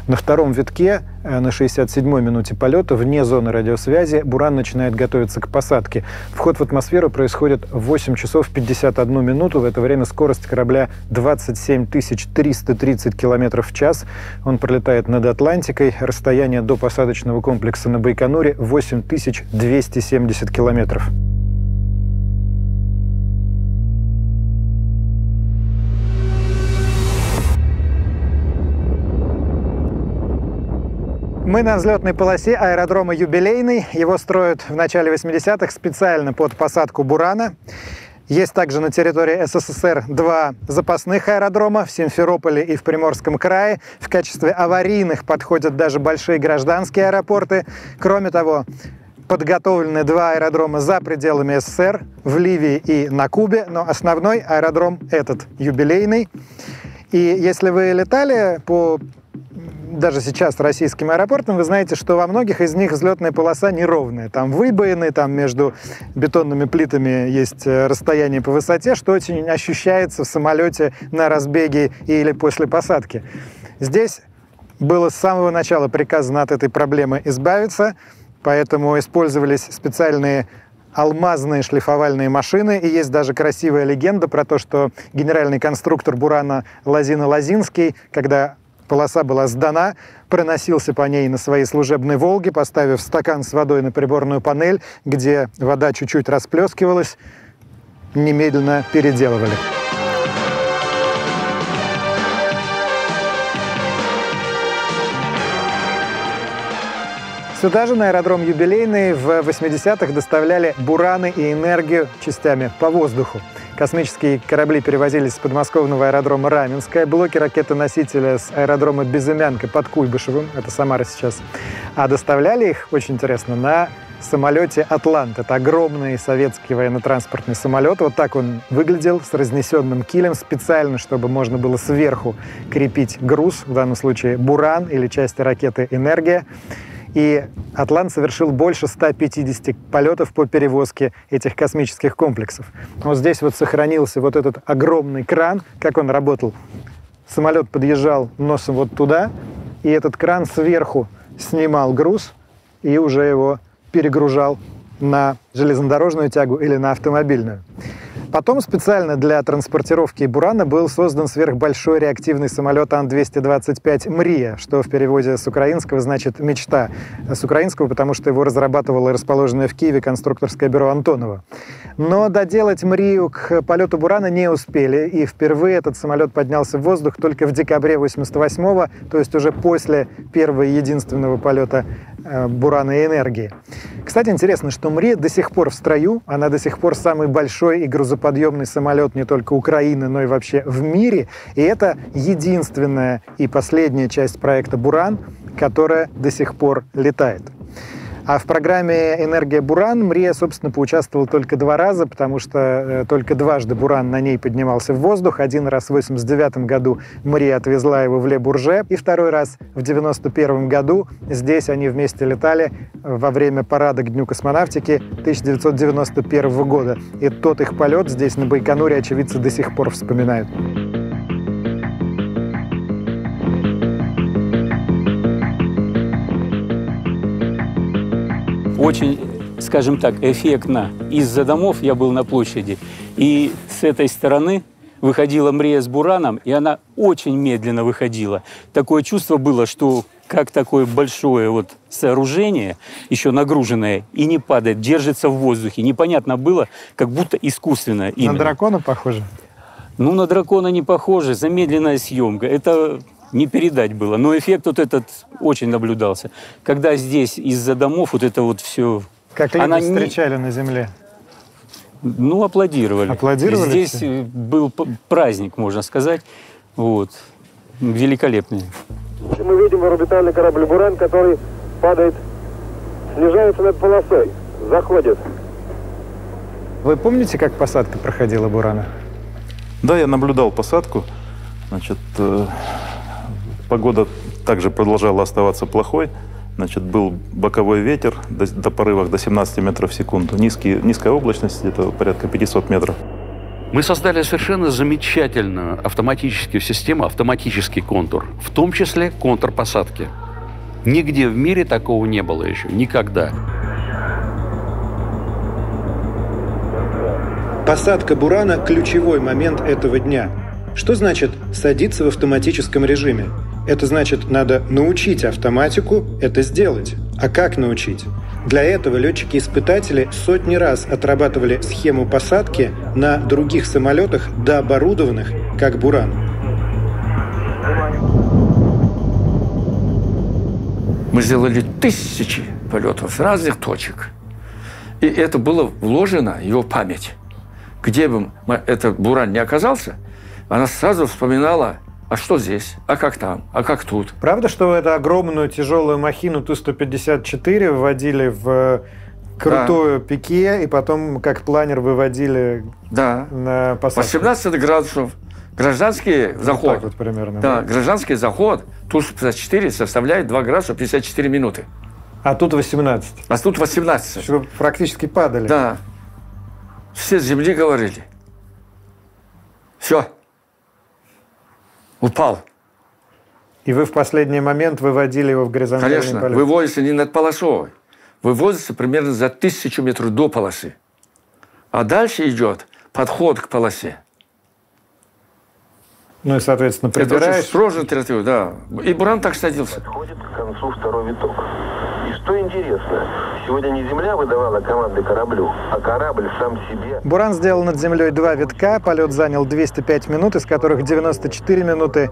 На втором витке, на 67-й минуте полета, вне зоны радиосвязи, «Буран» начинает готовиться к посадке. Вход в атмосферу происходит в 8 часов 51 минуту. В это время скорость корабля 27 330 км в час. Он пролетает над Атлантикой. Расстояние до посадочного комплекса на Байконуре 8 270 км. Мы на взлетной полосе аэродрома «Юбилейный». Его строят в начале 80-х специально под посадку «Бурана». Есть также на территории СССР два запасных аэродрома в Симферополе и в Приморском крае. В качестве аварийных подходят даже большие гражданские аэропорты. Кроме того, подготовлены два аэродрома за пределами СССР, в Ливии и на Кубе. Но основной аэродром этот «Юбилейный». И если вы летали по... даже сейчас российским аэропортом, вы знаете, что во многих из них взлетная полоса неровная. Там выбоины, там между бетонными плитами есть расстояние по высоте, что очень ощущается в самолете на разбеге или после посадки. Здесь было с самого начала приказано от этой проблемы избавиться, поэтому использовались специальные алмазные шлифовальные машины. И есть даже красивая легенда про то, что генеральный конструктор «Бурана» Лозино-Лозинский, когда полоса была сдана, проносился по ней на своей служебной «Волге», поставив стакан с водой на приборную панель, где вода чуть-чуть расплескивалась, немедленно переделывали. Сюда же на аэродром «Юбилейный» в 80-х доставляли «Бураны» и «Энергию» частями по воздуху. Космические корабли перевозились с подмосковного аэродрома Раменское, блоки ракеты-носителя с аэродрома Безымянка под Куйбышевым, это Самара сейчас, а доставляли их, очень интересно, на самолете «Атлант». Это огромный советский военно-транспортный самолет. Вот так он выглядел, с разнесенным килем, специально, чтобы можно было сверху крепить груз, в данном случае «Буран» или части ракеты «Энергия». И «Атлант» совершил больше 150 полетов по перевозке этих космических комплексов. Вот здесь вот сохранился вот этот огромный кран, как он работал. Самолет подъезжал носом вот туда, и этот кран сверху снимал груз и уже его перегружал на железнодорожную тягу или на автомобильную. Потом специально для транспортировки «Бурана» был создан сверхбольшой реактивный самолет Ан-225 «Мрия», что в переводе с украинского значит «мечта». С украинского, потому что его разрабатывало расположенное в Киеве конструкторское бюро Антонова. Но доделать «Мрию» к полету «Бурана» не успели, и впервые этот самолет поднялся в воздух только в декабре 88-го, то есть уже после первого и единственного полета «Бурана» и «Энергии». Кстати, интересно, что «Мрия» до сих пор в строю, она до сих пор самый большой и грузоподъемный самолет не только Украины, но и вообще в мире. И это единственная и последняя часть проекта «Буран», которая до сих пор летает. А в программе «Энергия Буран» «Мрия», собственно, поучаствовала только два раза, потому что только дважды «Буран» на ней поднимался в воздух. Один раз в 1989 году «Мрия» отвезла его в Ле-Бурже, и второй раз в 1991 году. Здесь они вместе летали во время парада к Дню космонавтики 1991 года. И тот их полет здесь, на Байконуре, очевидцы до сих пор вспоминают. Очень, скажем так, эффектно. Из-за домов я был на площади, и с этой стороны выходила «Мрия» с «Бураном», и она очень медленно выходила. Такое чувство было, что как такое большое вот сооружение, еще нагруженное, и не падает, держится в воздухе. Непонятно было, как будто искусственно. Именно. На дракона похоже? Ну, на дракона не похоже, замедленная съемка. Это... не передать было, но эффект вот этот очень наблюдался. Когда здесь из-за домов вот это вот все... Как люди встречали на земле? Ну, аплодировали. Аплодировали? Здесь все? Был праздник, можно сказать. Вот. Великолепный. Мы видим орбитальный корабль «Буран», который падает, снижается над полосой, заходит. Вы помните, как посадка проходила «Бурана»? Да, я наблюдал посадку. Значит... Погода также продолжала оставаться плохой. Значит, был боковой ветер до порывов до 17 метров в секунду. Низкая облачность, где-то порядка 500 метров. Мы создали совершенно замечательную автоматическую систему, автоматический контур, в том числе контур посадки. Нигде в мире такого не было еще, никогда. Посадка «Бурана» – ключевой момент этого дня. Что значит «садиться в автоматическом режиме»? Это значит, надо научить автоматику это сделать. А как научить? Для этого летчики-испытатели сотни раз отрабатывали схему посадки на других самолетах, дооборудованных как «Буран». Мы сделали тысячи полетов с разных точек. И это было вложено в его память. Где бы этот «Буран» не оказался, она сразу вспоминала, а что здесь, а как там, а как тут. Правда, что эту огромную тяжелую махину Ту-154 вводили в крутую пике, и потом как планер выводили на посадку? 18 градусов. Гражданский заход. Так вот примерно. Да, гражданский заход Ту-154 составляет 2 градуса 54 минуты. А тут 18. А тут 18. Чтобы практически падали. Да. Все с земли говорили. Все. Упал. И вы в последний момент выводили его в горизонтальный полет? Конечно. Выводится не над полосой. Выводится примерно за 1000 метров до полосы. А дальше идет подход к полосе. Ну и, соответственно, прибираешь. Это очень строжно требует, да. И «Буран» так садился. Подходит к концу второй виток. И что интересно, сегодня не Земля выдавала команды кораблю, а корабль сам себе. «Буран» сделал над землей 2 витка, полет занял 205 минут, из которых 94 минуты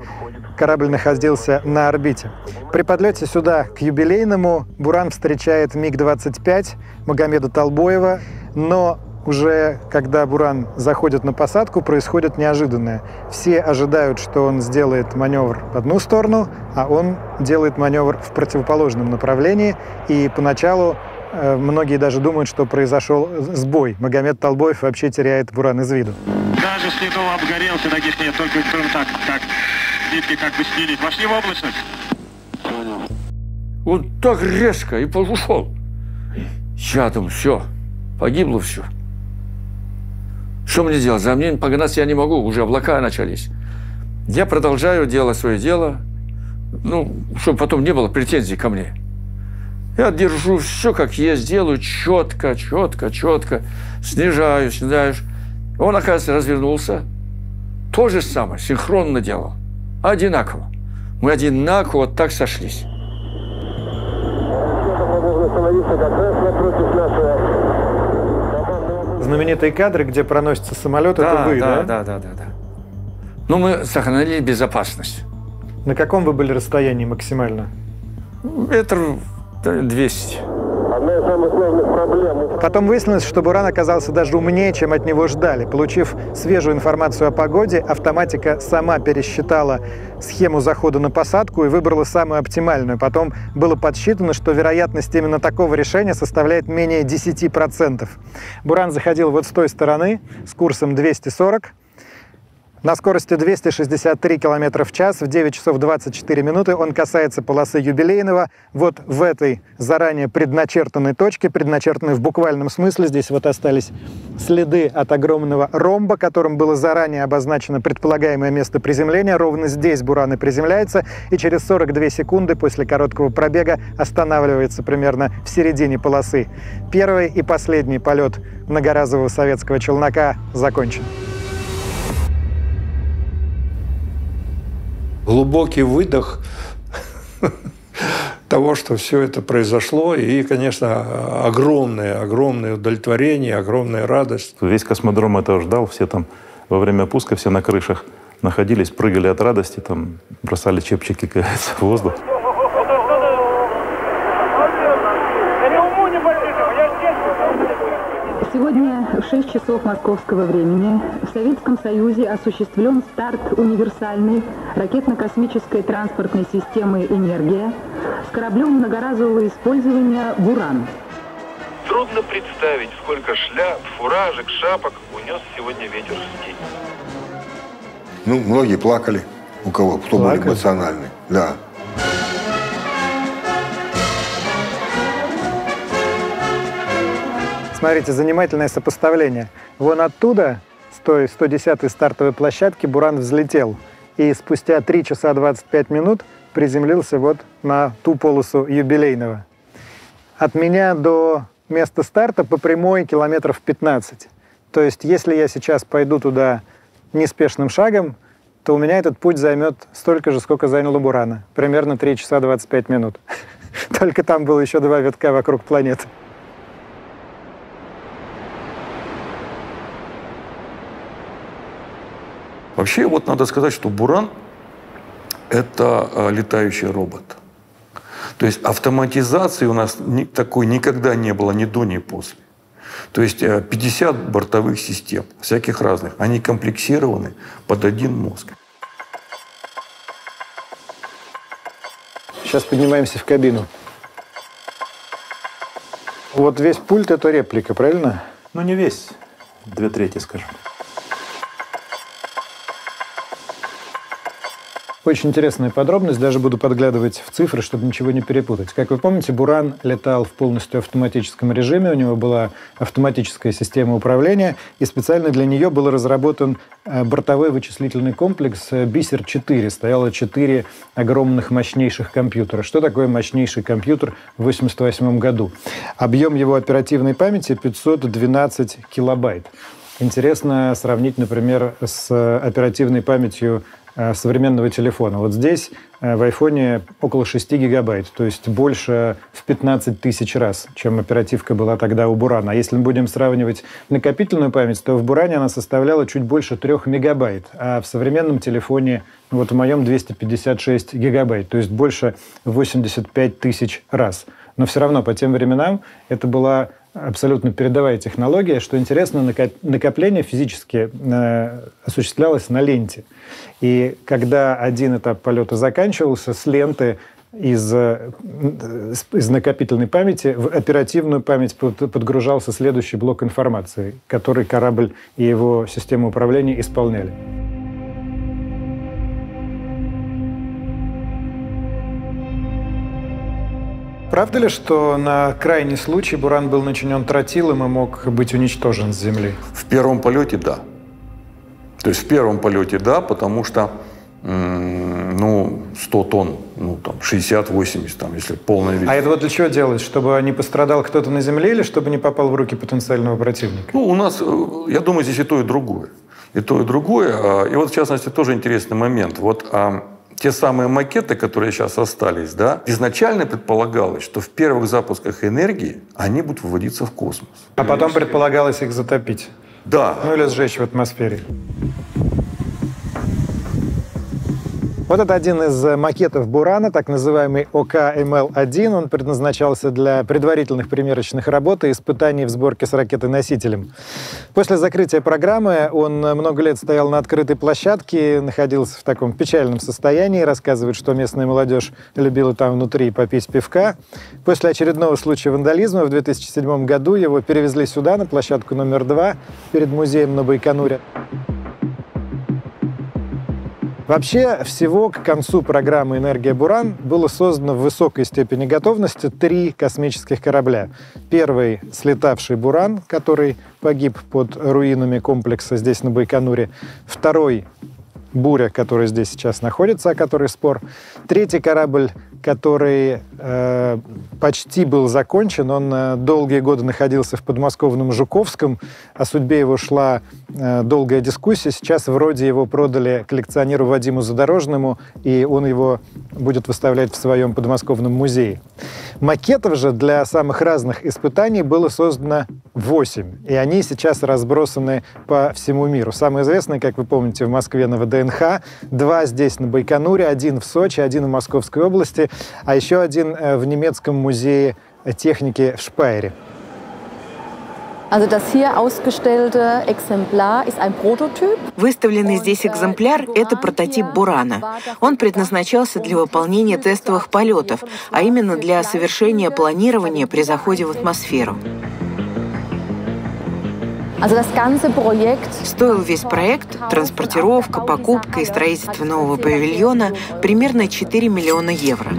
корабль находился на орбите. При подлете сюда, к юбилейному, «Буран» встречает МиГ-25 Магамеда Толбоева, но уже когда «Буран» заходит на посадку, происходит неожиданное. Все ожидают, что он сделает маневр в одну сторону, а он делает маневр в противоположном направлении. И поначалу многие даже думают, что произошел сбой. Магомед Толбоев вообще теряет «Буран» из виду. Даже следов обгорелся, таких нет, только так, как плитки как бы снялись. Вошли в облачность. Понял. Он так резко и ушел. Я там все, погибло все. Что мне делать? За мной погнать я не могу, уже облака начались. Я продолжаю делать свое дело, ну, чтобы потом не было претензий ко мне. Я держу все, как есть, делаю четко, четко, четко, снижаю, снижаешь. Он, оказывается, развернулся, то же самое, синхронно делал, одинаково. Мы одинаково так сошлись. Знаменитые кадры, где проносится самолет, да, это вы, да? Да. Но мы сохранили безопасность. На каком вы были расстоянии максимально? Метров 200. Одна из самых сложных проблем. Потом выяснилось, что «Буран» оказался даже умнее, чем от него ждали. Получив свежую информацию о погоде, автоматика сама пересчитала схему захода на посадку и выбрала самую оптимальную. Потом было подсчитано, что вероятность именно такого решения составляет менее 10%. «Буран» заходил вот с той стороны с курсом 240. На скорости 263 км в час в 9 часов 24 минуты он касается полосы юбилейного. Вот в этой заранее предначертанной точке, предначертанной в буквальном смысле, здесь вот остались следы от огромного ромба, которым было заранее обозначено предполагаемое место приземления. Ровно здесь «Буран» и приземляется, и через 42 секунды после короткого пробега останавливается примерно в середине полосы. Первый и последний полет многоразового советского челнока закончен. Глубокий выдох того, что все это произошло, и, конечно, огромное удовлетворение, огромная радость. Весь космодром этого ждал, все там во время пуска, все на крышах находились, прыгали от радости, там бросали чепчики, как говорится, в воздух. Сегодня в 6 часов московского времени в Советском Союзе осуществлен старт универсальной ракетно-космической транспортной системы «Энергия» с кораблем многоразового использования «Буран». Трудно представить, сколько шляп, фуражек, шапок унес сегодня ветер в день. Ну, многие плакали, у кого, кто был эмоциональный, да. Смотрите, занимательное сопоставление. Вон оттуда с той 110-й стартовой площадки «Буран» взлетел. И спустя 3 часа 25 минут приземлился вот на ту полосу юбилейного. От меня до места старта по прямой километров 15. То есть если я сейчас пойду туда неспешным шагом, то у меня этот путь займет столько же, сколько заняло «Бурана». Примерно 3 часа 25 минут. Только там было еще 2 витка вокруг планеты. Вообще, вот надо сказать, что «Буран» — это летающий робот. То есть автоматизации у нас такой никогда не было ни до, ни после. То есть 50 бортовых систем, всяких разных. Они комплексированы под один мозг. Сейчас поднимаемся в кабину. Вот весь пульт — это реплика, правильно? Ну, не весь. 2/3, скажем. Очень интересная подробность, даже буду подглядывать в цифры, чтобы ничего не перепутать. Как вы помните, «Буран» летал в полностью автоматическом режиме, у него была автоматическая система управления, и специально для нее был разработан бортовой вычислительный комплекс «Бисер-4». Стояло 4 огромных мощнейших компьютера. Что такое мощнейший компьютер в 1988 году? Объем его оперативной памяти 512 килобайт. Интересно сравнить, например, с оперативной памятью современного телефона. Вот здесь в айфоне около 6 гигабайт, то есть больше в 15 000 раз, чем оперативка была тогда у «Бурана». А если мы будем сравнивать накопительную память, то в «Буране» она составляла чуть больше 3 мегабайт, а в современном телефоне, вот в моем, 256 гигабайт, то есть больше 85 000 раз. Но все равно по тем временам это была абсолютно передовая технология. Что интересно, накопление физически осуществлялось на ленте. И когда один этап полета заканчивался, с ленты из накопительной памяти в оперативную память подгружался следующий блок информации, который корабль и его система управления исполняли. Правда ли, что на крайний случай «Буран» был начинен тротилом и мог быть уничтожен с Земли? В первом полете – да. То есть в первом полете – да, потому что, ну, 100 тонн, ну, там, 60-80, там, если полный вес. А это вот для чего делать? Чтобы не пострадал кто-то на Земле или чтобы не попал в руки потенциального противника? Ну, у нас, я думаю, здесь и то, и другое. И то, и другое. И вот, в частности, тоже интересный момент. Вот те самые макеты, которые сейчас остались, да, изначально предполагалось, что в первых запусках «Энергии» они будут выводиться в космос. А потом предполагалось их затопить. Да. Ну или сжечь в атмосфере. Вот это один из макетов «Бурана», так называемый ОКМЛ-1. Он предназначался для предварительных примерочных работ и испытаний в сборке с ракетой-носителем. После закрытия программы он много лет стоял на открытой площадке, находился в таком печальном состоянии, рассказывает, что местная молодежь любила там внутри попить пивка. После очередного случая вандализма в 2007 году его перевезли сюда, на площадку номер 2, перед музеем на Байконуре. Вообще, всего к концу программы «Энергия Буран» было создано в высокой степени готовности 3 космических корабля. Первый — слетавший «Буран», который погиб под руинами комплекса здесь, на Байконуре. Второй — «Буря», которая здесь сейчас находится, о которой спор. Третий корабль, который почти был закончен. Он долгие годы находился в подмосковном Жуковском. О судьбе его шла долгая дискуссия. Сейчас вроде его продали коллекционеру Вадиму Задорожному, и он его будет выставлять в своем подмосковном музее. Макетов же для самых разных испытаний было создано 8, и они сейчас разбросаны по всему миру. Самые известные, как вы помните, в Москве на ВДНХ, 2 здесь на Байконуре, 1 в Сочи, 1 в Московской области, а еще 1 в немецком музее техники в Шпайере. Выставленный здесь экземпляр – это прототип «Бурана». Он предназначался для выполнения тестовых полетов, а именно для совершения планирования при заходе в атмосферу. Стоил весь проект, транспортировка, покупка и строительство нового павильона примерно 4 миллиона евро.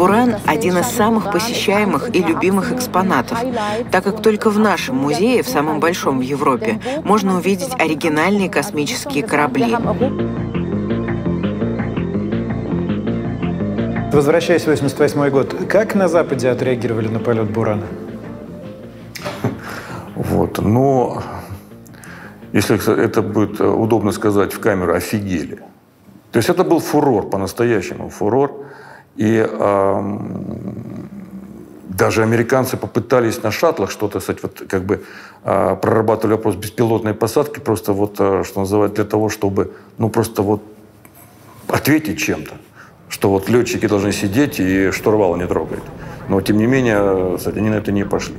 Буран – один из самых посещаемых и любимых экспонатов, так как только в нашем музее, в самом большом в Европе, можно увидеть оригинальные космические корабли. Возвращаясь в 1988 год, как на Западе отреагировали на полет Бурана? Вот, но, если это будет удобно сказать в камеру, офигели. То есть это был фурор, по-настоящему фурор. И даже американцы попытались на шаттлах что-то, вот, как бы прорабатывали вопрос беспилотной посадки, просто вот, что называют, для того, чтобы, ну, просто вот ответить чем-то. Что вот летчики должны сидеть и штурвал не трогать. Но, тем не менее, кстати, они на это не пошли.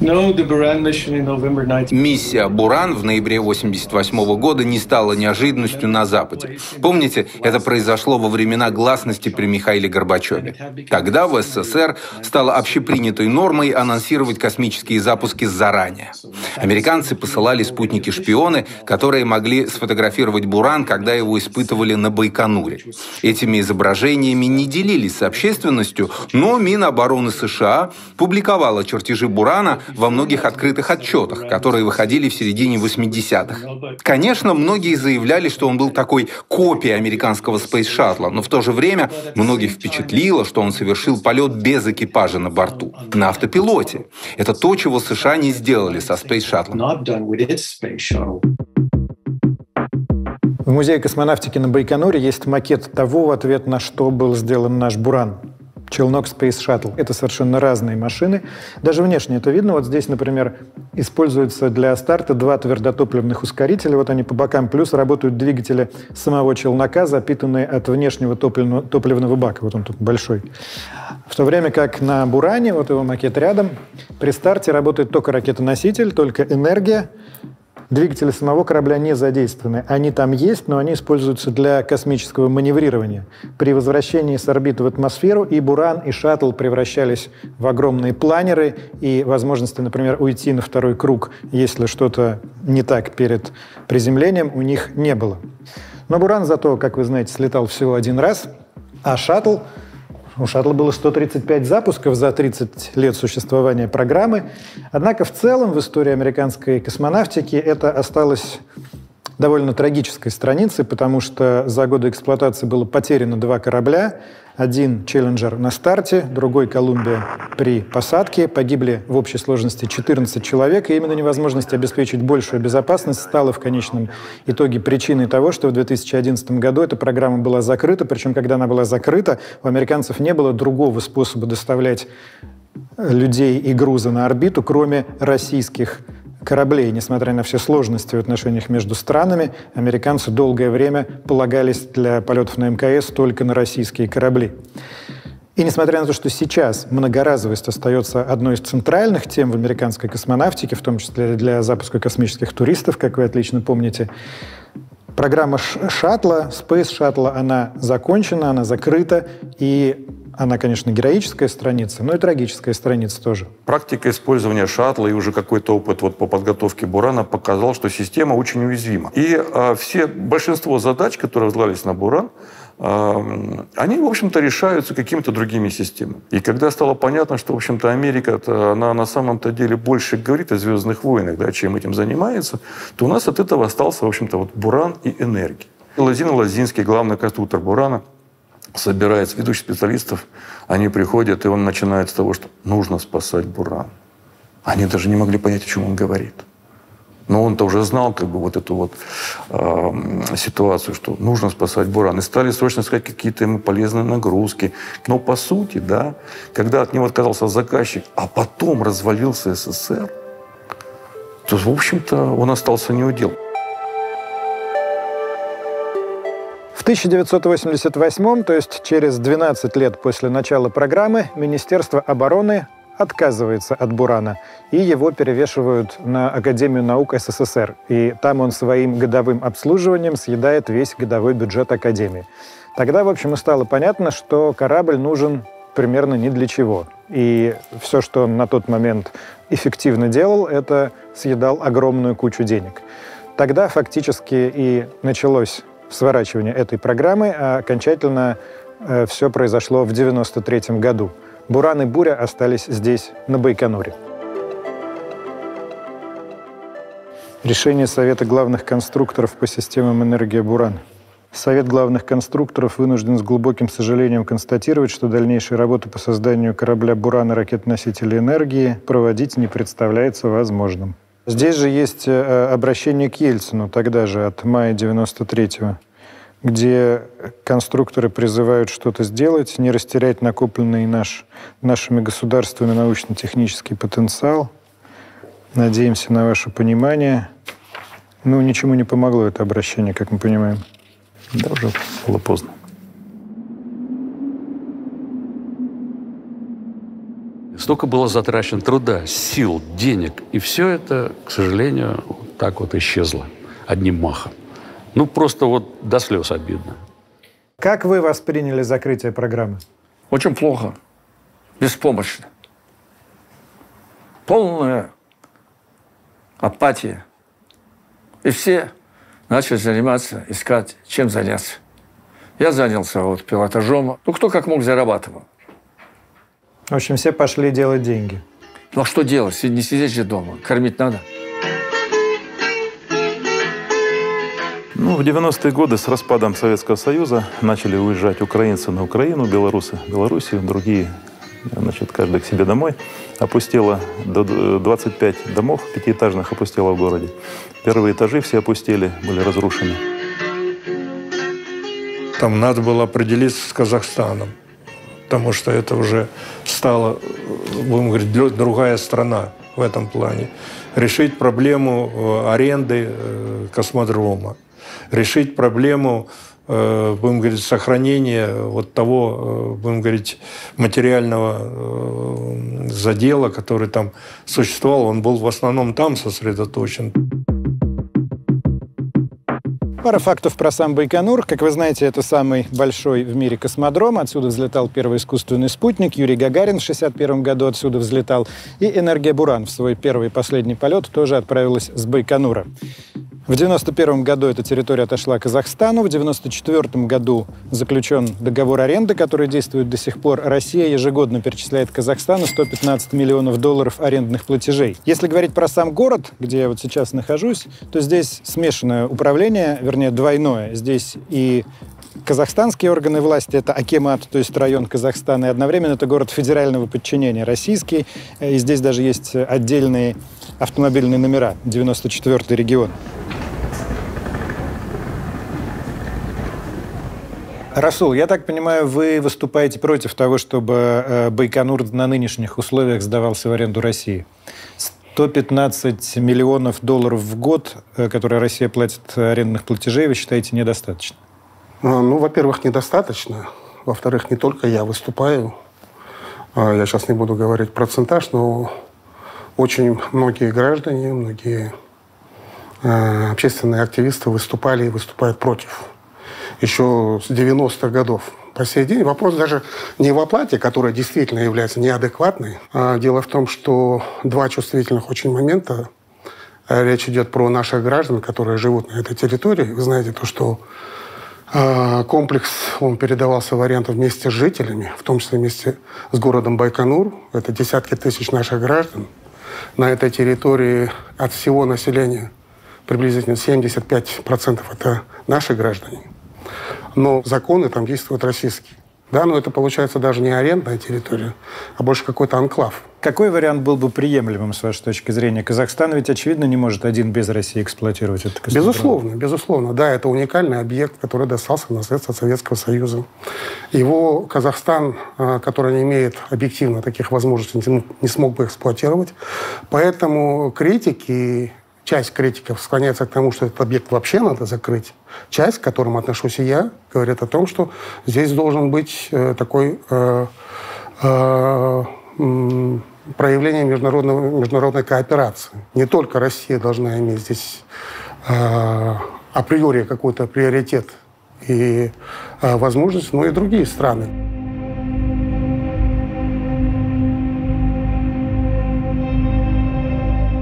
Миссия «Буран» в ноябре 1988 года не стала неожиданностью на Западе. Помните, это произошло во времена гласности при Михаиле Горбачеве. Тогда в СССР стало общепринятой нормой анонсировать космические запуски заранее. Американцы посылали спутники-шпионы, которые могли сфотографировать «Буран», когда его испытывали на Байконуре. Этими изображениями не делились с общественностью, но Минобороны США публиковала чертежи «Бурана» во многих открытых отчетах, которые выходили в середине 80-х. Конечно, многие заявляли, что он был такой копией американского Space Shuttle, но в то же время многих впечатлило, что он совершил полет без экипажа на борту, на автопилоте. Это то, чего США не сделали со Space Shuttle. В Музее космонавтики на Байконуре есть макет того, в ответ на что был сделан наш «Буран». Челнок Space Shuttle. Это совершенно разные машины. Даже внешне это видно. Вот здесь, например, используются для старта два твердотопливных ускорителя. Вот они по бокам плюс работают двигатели самого челнока, запитанные от внешнего топливного бака. Вот он тут большой. В то время как на «Буране», вот его макет рядом, при старте работает только ракетоноситель, только «Энергия». Двигатели самого корабля не задействованы. Они там есть, но они используются для космического маневрирования. При возвращении с орбиты в атмосферу и «Буран», и «Шаттл» превращались в огромные планеры и возможности, например, уйти на второй круг, если что-то не так перед приземлением, у них не было. Но «Буран» зато, как вы знаете, слетал всего один раз, а «Шаттл»… У «Шаттла» было 135 запусков за 30 лет существования программы. Однако в целом в истории американской космонавтики это осталось довольно трагической страницей, потому что за годы эксплуатации было потеряно два корабля. Один «Челленджер» на старте, другой «Колумбия» при посадке. Погибли в общей сложности 14 человек, и именно невозможность обеспечить большую безопасность стала в конечном итоге причиной того, что в 2011 году эта программа была закрыта. Причем, когда она была закрыта, у американцев не было другого способа доставлять людей и грузы на орбиту, кроме российских кораблей. Несмотря на все сложности в отношениях между странами, американцы долгое время полагались для полетов на МКС только на российские корабли. И несмотря на то, что сейчас многоразовость остается одной из центральных тем в американской космонавтике, в том числе для запуска космических туристов, как вы отлично помните, программа «Шаттла», Space Shuttle, она закончена, она закрыта, и она, конечно, героическая страница, но и трагическая страница тоже. Практика использования «Шаттла» и уже какой-то опыт вот по подготовке «Бурана» показал, что система очень уязвима. И большинство задач, которые возлагались на «Буран», они, в общем-то, решаются какими-то другими системами. И когда стало понятно, что, в общем-то, Америка, она на самом-то деле больше говорит о «Звездных войнах», да, чем этим занимается, то у нас от этого остался, в общем-то, вот «Буран» и «Энергия». Лозино-Лозинский, главный конструктор «Бурана», собирает ведущих специалистов, они приходят, и он начинает с того, что нужно спасать «Буран». Они даже не могли понять, о чем он говорит. Но он-то уже знал как бы вот эту вот ситуацию, что нужно спасать «Буран». И стали срочно искать какие-то ему полезные нагрузки. Но по сути, да, когда от него отказался заказчик, а потом развалился СССР, то, в общем-то, он остался неудел. В 1988, то есть через 12 лет после начала программы, Министерство обороны отказывается от «Бурана», и его перевешивают на Академию наук СССР. И там он своим годовым обслуживанием съедает весь годовой бюджет Академии. Тогда, в общем, и стало понятно, что корабль нужен примерно ни для чего. И все, что он на тот момент эффективно делал, это съедал огромную кучу денег. Тогда фактически и началось сворачивание этой программы, а окончательно все произошло в 1993 году. Буран и буря остались здесь, на Байконуре. Решение Совета главных конструкторов по системам «Энергия Буран». Совет главных конструкторов вынужден с глубоким сожалением констатировать, что дальнейшие работы по созданию корабля «Буран» и ракет-носителей «Энергии» проводить не представляется возможным. Здесь же есть обращение к Ельцину, тогда же, от мая 1993-го, где конструкторы призывают что-то сделать, не растерять накопленный нашими государствами научно-технический потенциал. Надеемся на ваше понимание. Ну, ничему не помогло это обращение, как мы понимаем. Да, уже было поздно. Столько было затрачено труда, сил, денег. И все это, к сожалению, вот так вот исчезло одним махом. Ну, просто вот до слез обидно. Как вы восприняли закрытие программы? Очень плохо. Беспомощно. Полная апатия. И все начали заниматься, искать, чем заняться. Я занялся вот пилотажом. Ну, кто как мог зарабатывал. В общем, все пошли делать деньги. Ну, а что делать? Не сидеть же дома. Кормить надо. Ну, в 90-е годы с распадом Советского Союза начали уезжать украинцы на Украину, белорусы в Белоруссию, другие, значит, каждый к себе домой. Опустело 25 домов, пятиэтажных опустело в городе. Первые этажи все опустели, были разрушены. Там надо было определиться с Казахстаном, потому что это уже стала, будем говорить, другая страна в этом плане. Решить проблему аренды космодрома, решить проблему, будем говорить, сохранения вот того, будем говорить, материального задела, который там существовал. Он был в основном там сосредоточен. Пара фактов про сам Байконур. Как вы знаете, это самый большой в мире космодром. Отсюда взлетал первый искусственный спутник. Юрий Гагарин в 1961 году отсюда взлетал. И «Энергия Буран» в свой первый и последний полет тоже отправилась с Байконура. В 1991 году эта территория отошла Казахстану. В 1994 году заключен договор аренды, который действует до сих пор. Россия ежегодно перечисляет Казахстану $115 миллионов арендных платежей. Если говорить про сам город, где я вот сейчас нахожусь, то здесь смешанное управление, вернее, двойное. Здесь и казахстанские органы власти, это Акимат, то есть район Казахстана, и одновременно это город федерального подчинения, российский. И здесь даже есть отдельные автомобильные номера, 94-й регион. Расул, я так понимаю, вы выступаете против того, чтобы Байконур на нынешних условиях сдавался в аренду России. $115 миллионов в год, которые Россия платит арендных платежей, вы считаете недостаточно? Ну, во-первых, недостаточно. Во-вторых, не только я выступаю. Я сейчас не буду говорить процентаж, но очень многие граждане, многие общественные активисты выступали и выступают против. Еще с 90-х годов по сей день. Вопрос даже не в оплате, которая действительно является неадекватной. Дело в том, что два чувствительных очень момента. Речь идет про наших граждан, которые живут на этой территории. Вы знаете, то, что комплекс он передавался в аренду вместе с жителями, в том числе вместе с городом Байконур. Это десятки тысяч наших граждан. На этой территории от всего населения приблизительно 75% это наши граждане. Но законы там действуют российские. Да, но это получается даже не арендная территория, а больше какой-то анклав. Какой вариант был бы приемлемым с вашей точки зрения? Казахстан ведь, очевидно, не может один без России эксплуатировать этот космодром. Безусловно, безусловно. Да, это уникальный объект, который достался в наследство Советского Союза. Его Казахстан, который не имеет объективно таких возможностей, не смог бы эксплуатировать. Поэтому критики... Часть критиков склоняется к тому, что этот объект вообще надо закрыть. Часть, к которым отношусь и я, говорит о том, что здесь должен быть такой проявление международной кооперации. Не только Россия должна иметь здесь априори какой-то приоритет и возможность, но и другие страны.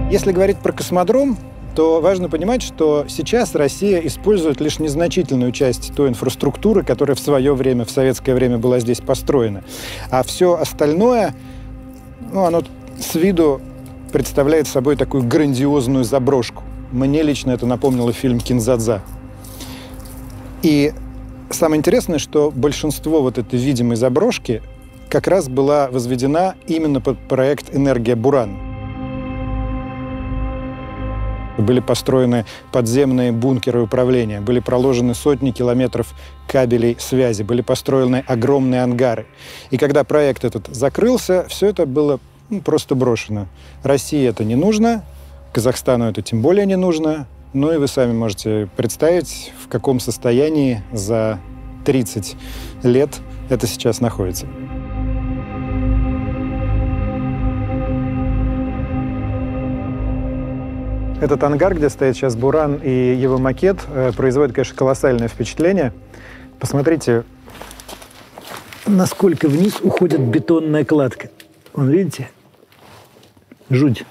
Если говорить про космодром, то важно понимать, что сейчас Россия использует лишь незначительную часть той инфраструктуры, которая в свое время, в советское время была здесь построена. А все остальное, ну, оно с виду представляет собой такую грандиозную заброшку. Мне лично это напомнило фильм «Кинзадза». И самое интересное, что большинство вот этой видимой заброшки как раз была возведена именно под проект «Энергия Буран». Были построены подземные бункеры управления, были проложены сотни километров кабелей связи, были построены огромные ангары. И когда проект этот закрылся, все это было просто брошено. России это не нужно, Казахстану это тем более не нужно. Ну и вы сами можете представить, в каком состоянии за 30 лет это сейчас находится. Этот ангар, где стоит сейчас Буран и его макет, производит, конечно, колоссальное впечатление. Посмотрите, насколько вниз уходит бетонная кладка. Вон, видите? Жуть.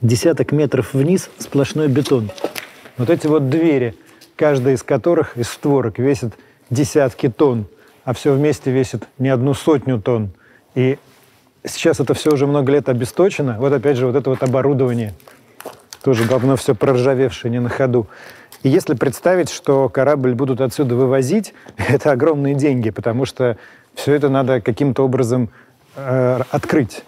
Десяток метров вниз сплошной бетон. Вот эти вот двери, каждая из которых, из створок, весит десятки тонн, а все вместе весит не одну сотню тонн. И сейчас это все уже много лет обесточено. Вот опять же вот это вот оборудование. Тоже давно все проржавевшее, не на ходу. И если представить, что корабль будут отсюда вывозить, это огромные деньги, потому что все это надо каким-то образом открыть,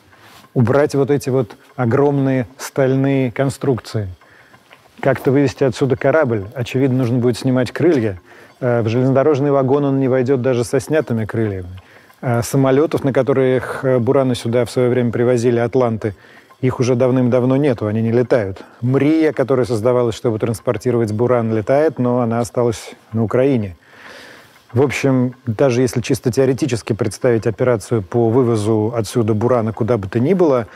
убрать вот эти вот огромные стальные конструкции. Как-то вывести отсюда корабль. Очевидно, нужно будет снимать крылья. В железнодорожный вагон он не войдет даже со снятыми крыльями. Самолетов, на которых Бураны сюда в свое время привозили, «Атланты», их уже давным-давно нету, они не летают. «Мрия», которая создавалась, чтобы транспортировать Буран, летает, но она осталась на Украине. В общем, даже если чисто теоретически представить операцию по вывозу отсюда Бурана куда бы то ни было,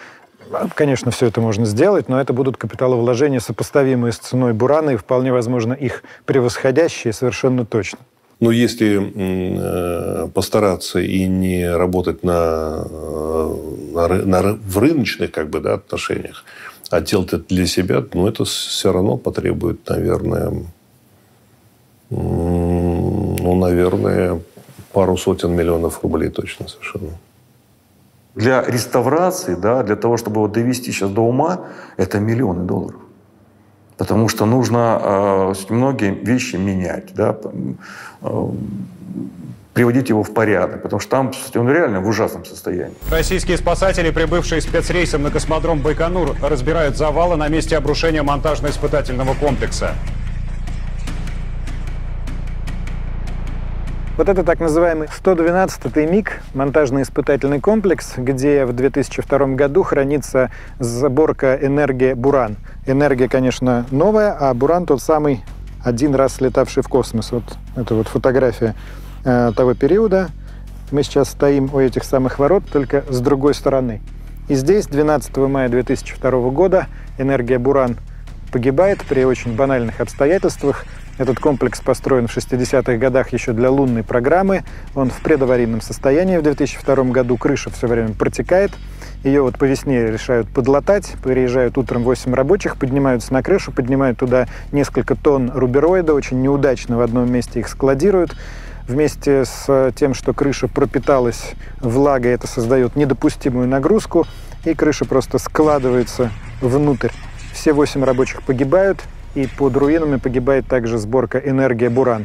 конечно, все это можно сделать, но это будут капиталовложения, сопоставимые с ценой Бурана, и вполне возможно их превосходящие совершенно точно. Но если постараться и не работать в рыночных отношениях, а делать это для себя, ну, это все равно потребует, наверное, пару сотен миллионов рублей точно совершенно. Для реставрации, да, для того, чтобы его довести сейчас до ума, это миллионы долларов. Потому что нужно многие вещи менять, да, приводить его в порядок, потому что там он реально в ужасном состоянии. Российские спасатели, прибывшие спецрейсом на космодром Байконур, разбирают завалы на месте обрушения монтажно-испытательного комплекса. Вот это так называемый 112-й МИК, монтажно-испытательный комплекс, где в 2002 году хранится сборка «Энергия Буран». «Энергия», конечно, новая, а «Буран» тот самый, один раз слетавший в космос. Вот это вот фотография того периода. Мы сейчас стоим у этих самых ворот, только с другой стороны. И здесь 12 мая 2002 года «Энергия Буран» погибает при очень банальных обстоятельствах. Этот комплекс построен в 60-х годах еще для лунной программы. Он в предаварийном состоянии. В 2002 году крыша все время протекает. Ее вот по весне решают подлатать. Приезжают утром 8 рабочих, поднимаются на крышу, поднимают туда несколько тонн рубероида. Очень неудачно в одном месте их складируют. Вместе с тем, что крыша пропиталась влагой, это создает недопустимую нагрузку. И крыша просто складывается внутрь. Все 8 рабочих погибают. И под руинами погибает также сборка «Энергия Буран».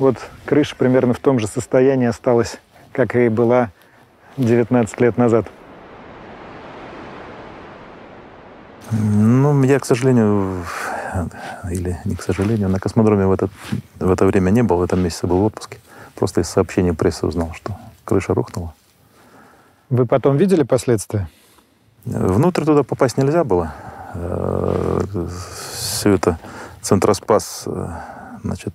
Вот крыша примерно в том же состоянии осталась, как и была 19 лет назад. Ну, я, к сожалению, или не к сожалению, на космодроме в это время не был, в этом месяце был в отпуске. Просто из сообщений прессы узнал, что крыша рухнула. Вы потом видели последствия? Внутрь туда попасть нельзя было. Все это Центроспас, значит,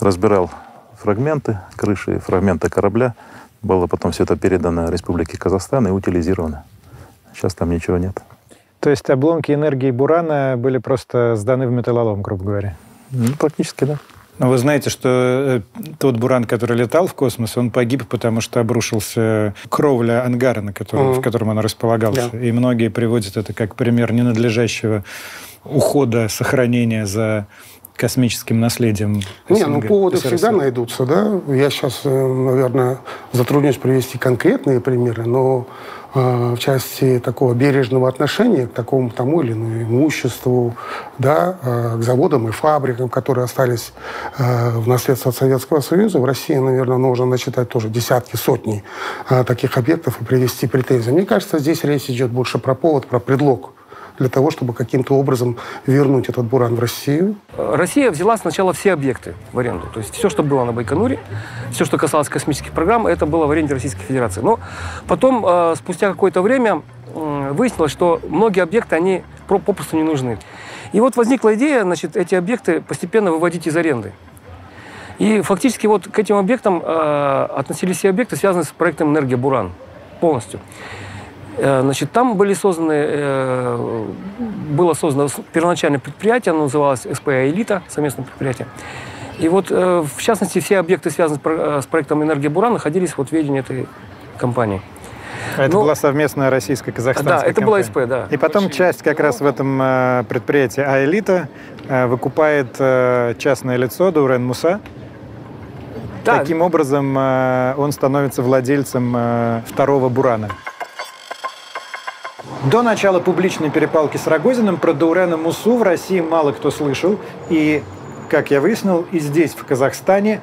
разбирал фрагменты крыши, фрагменты корабля. Было потом все это передано Республике Казахстан и утилизировано. Сейчас там ничего нет. То есть обломки «Энергии Бурана» были просто сданы в металлолом, грубо говоря? Ну, практически, да. Но вы знаете, что тот «Буран», который летал в космос, он погиб, потому что обрушился кровля ангара, в котором он располагался. Да. И многие приводят это как пример ненадлежащего ухода, сохранения за космическим наследием СССР? Не, ну поводы всегда найдутся, да. Я сейчас, наверное, затруднюсь привести конкретные примеры, но в части такого бережного отношения к такому тому или иному имуществу, да, к заводам и фабрикам, которые остались в наследство от Советского Союза. В России, наверное, нужно насчитать тоже десятки, сотни таких объектов и привести претензии. Мне кажется, здесь речь идет больше про повод, про предлог для того, чтобы каким-то образом вернуть этот буран в Россию. Россия взяла сначала все объекты в аренду. То есть все, что было на Байконуре, все, что касалось космических программ, это было в аренде Российской Федерации. Но потом, спустя какое-то время, выяснилось, что многие объекты, они попросту не нужны. И вот возникла идея, значит, эти объекты постепенно выводить из аренды. И фактически вот к этим объектам относились все объекты, связанные с проектом «Энергия Буран» полностью. Значит, там были созданы, было создано первоначальное предприятие, оно называлось СПА «Элита», совместное предприятие. И вот, в частности, все объекты, связанные с проектом «Энергия Буран», находились вот в ведении этой компании. Это была совместная российско-казахстанская компания. Да, это была СП, да. И потом часть как раз в этом предприятии «Элита» выкупает частное лицо Даурен Муса. Да. Таким образом, он становится владельцем второго «Бурана». До начала публичной перепалки с Рогозиным про Даурена Мусу в России мало кто слышал. И, как я выяснил, и здесь, в Казахстане,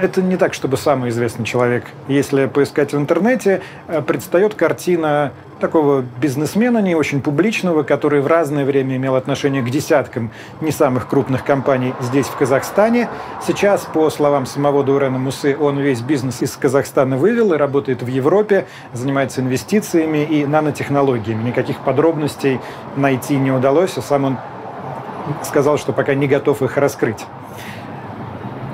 это не так, чтобы самый известный человек. Если поискать в интернете, предстает картина такого бизнесмена, не очень публичного, который в разное время имел отношение к десяткам не самых крупных компаний здесь, в Казахстане. Сейчас, по словам самого Даурена Мусы, он весь бизнес из Казахстана вывел и работает в Европе, занимается инвестициями и нанотехнологиями. Никаких подробностей найти не удалось, а сам он сказал, что пока не готов их раскрыть.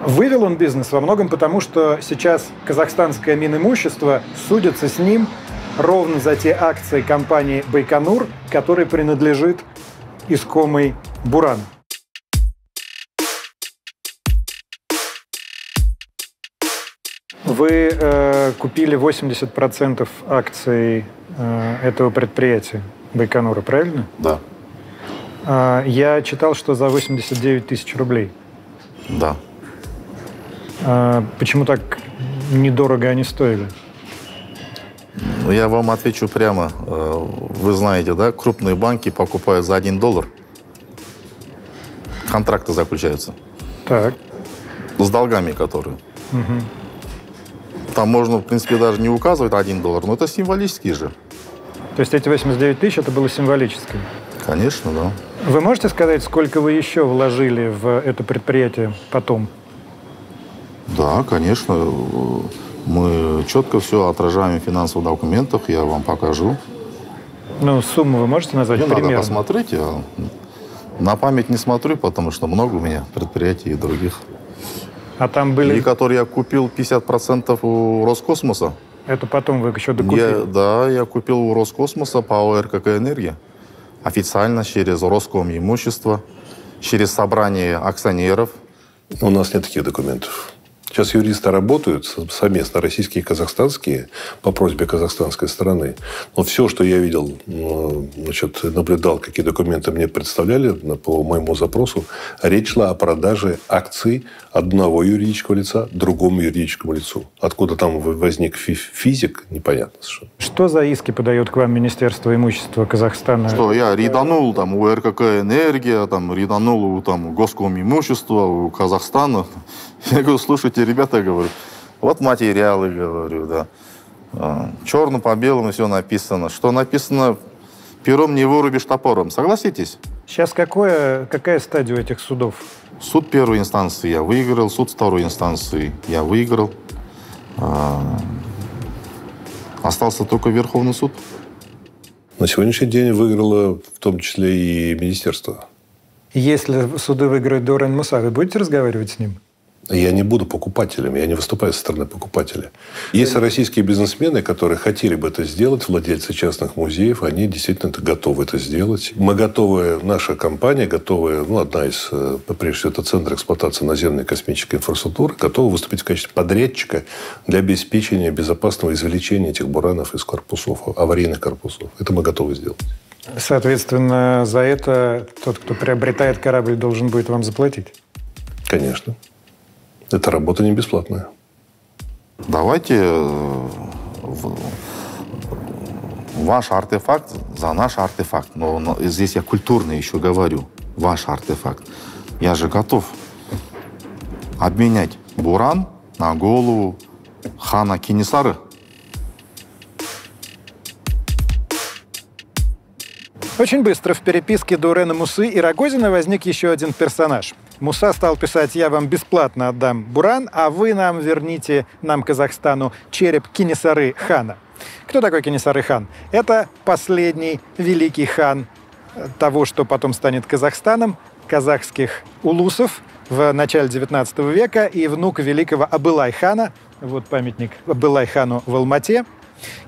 Вывел он бизнес во многом потому, что сейчас казахстанское Минимущество судится с ним ровно за те акции компании «Байконур», которой принадлежит искомый «Буран». Вы купили 80% акций этого предприятия «Байконура», правильно? Да. Я читал, что за 89 тысяч рублей. Да. Почему так недорого они стоили? Я вам отвечу прямо. Вы знаете, да, крупные банки покупают за $1. Контракты заключаются. Так. С долгами, которые. Угу. Там можно, в принципе, даже не указывать $1, но это символические же. То есть эти 89 тысяч, это было символическое? Конечно, да. Вы можете сказать, сколько вы еще вложили в это предприятие потом? Да, конечно. Мы четко все отражаем в финансовых документах. Я вам покажу. Ну, сумму вы можете назвать примерно? Надо посмотреть. Я на память не смотрю, потому что много у меня предприятий и других. А там были... И которые я купил 50% у Роскосмоса. Это потом вы еще докупили? Да, я купил у Роскосмоса по РКК «Энергия». Официально через Роскомимущество, через собрание акционеров. У нас нет таких документов. Сейчас юристы работают совместно, российские и казахстанские, по просьбе казахстанской стороны. Но все, что я видел, значит, наблюдал, какие документы мне представляли по моему запросу, речь шла о продаже акций одного юридического лица другому юридическому лицу. Откуда там возник физик, непонятно совершенно. Что за иски подает к вам Министерство имущества Казахстана? Что, я риданул там у РКК «Энергия», там, риданул у Госкомимущества, у Казахстана. Я говорю, слушайте, ребята, говорю, вот материалы, говорю, да. Черно по белому все написано. Что написано, пером не вырубишь топором. Согласитесь? Сейчас какая стадия у этих судов? Суд первой инстанции я выиграл, суд второй инстанции я выиграл. Остался только Верховный суд. На сегодняшний день выиграло в том числе и министерство. Если суды выиграют Даурен Муса, вы будете разговаривать с ним? Я не буду покупателем, я не выступаю со стороны покупателя. Если российские бизнесмены, которые хотели бы это сделать, владельцы частных музеев, они действительно готовы это сделать. Мы готовы, наша компания готовы, ну, одна из, прежде всего, это Центр эксплуатации наземной космической инфраструктуры, готова выступить в качестве подрядчика для обеспечения безопасного извлечения этих буранов из корпусов, аварийных корпусов. Это мы готовы сделать. Соответственно, за это тот, кто приобретает корабль, должен будет вам заплатить? Конечно. Эта работа не бесплатная. Давайте ваш артефакт за наш артефакт. Но здесь я культурно еще говорю. Ваш артефакт. Я же готов обменять Буран на голову хана Кенесары. Очень быстро в переписке Даурена Мусы и Рогозина возник еще один персонаж. Муса стал писать: «Я вам бесплатно отдам Буран, а вы нам верните, нам, Казахстану, череп Кенесары хана». Кто такой Кенесары хан? Это последний великий хан того, что потом станет Казахстаном, казахских улусов в начале 19 века и внук великого Абылай-хана. Вот памятник Абылай-хану в Алмате.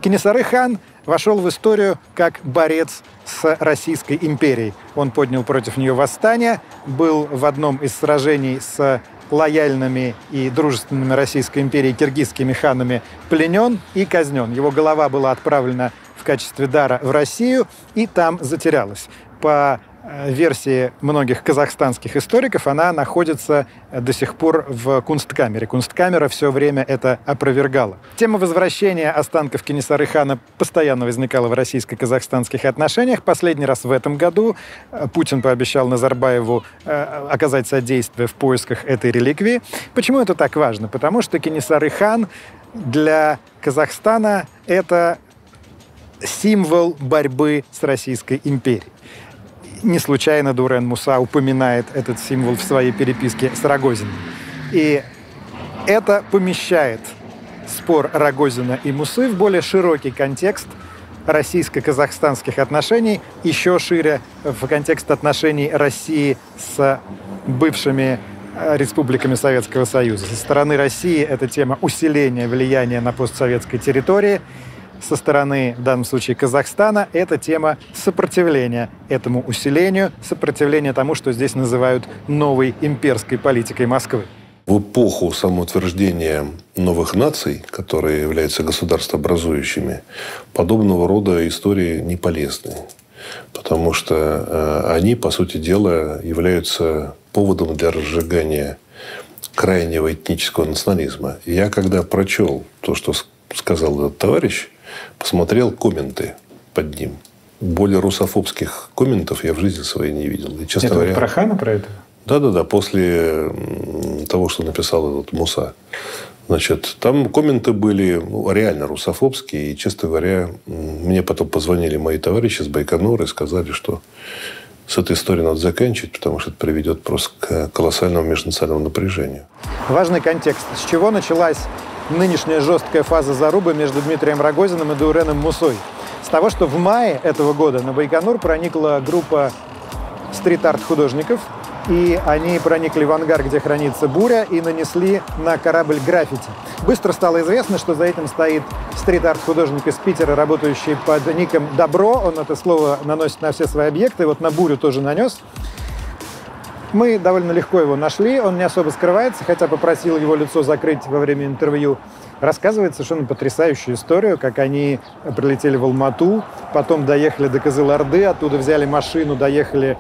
Кенесары хан вошел в историю как борец с Российской империей. Он поднял против нее восстание, был в одном из сражений с лояльными и дружественными Российской империи киргизскими ханами пленен и казнен. Его голова была отправлена в качестве дара в Россию и там затерялась. По версии многих казахстанских историков, она находится до сих пор в Кунсткамере. Кунсткамера все время это опровергала. Тема возвращения останков Кенесары хана постоянно возникала в российско-казахстанских отношениях. Последний раз в этом году Путин пообещал Назарбаеву оказать содействие в поисках этой реликвии. Почему это так важно? Потому что Кенесары хан для Казахстана – это символ борьбы с Российской империей. Не случайно Даурен Муса упоминает этот символ в своей переписке с Рогозиным. И это помещает спор Рогозина и Мусы в более широкий контекст российско-казахстанских отношений, еще шире в контекст отношений России с бывшими республиками Советского Союза. Со стороны России это тема усиления влияния на постсоветской территории. Со стороны, в данном случае, Казахстана, это тема сопротивления этому усилению, сопротивления тому, что здесь называют новой имперской политикой Москвы. В эпоху самоутверждения новых наций, которые являются государствообразующими, подобного рода истории не полезны, потому что они, по сути дела, являются поводом для разжигания крайнего этнического национализма. Я, когда прочел то, что сказал этот товарищ, посмотрел комменты под ним. Более русофобских комментов я в жизни своей не видел. И, честно говоря, про хана, про это? Да-да-да, после того, что написал этот Муса. Значит, там комменты были, ну, реально русофобские. И, честно говоря, мне потом позвонили мои товарищи с Байконура и сказали, что с этой историей надо заканчивать, потому что это приведет просто к колоссальному межнациональному напряжению. Важный контекст. С чего началась нынешняя жесткая фаза зарубы между Дмитрием Рогозиным и Дауреном Мусой? С того, что в мае этого года на Байконур проникла группа стрит-арт-художников, и они проникли в ангар, где хранится буря, и нанесли на корабль граффити. Быстро стало известно, что за этим стоит стрит-арт-художник из Питера, работающий под ником «Добро». Он это слово наносит на все свои объекты, вот на бурю тоже нанес. Мы довольно легко его нашли, он не особо скрывается, хотя попросил его лицо закрыть во время интервью. Рассказывает совершенно потрясающую историю, как они прилетели в Алмату, потом доехали до Кызыл-Орды, оттуда взяли машину, поехали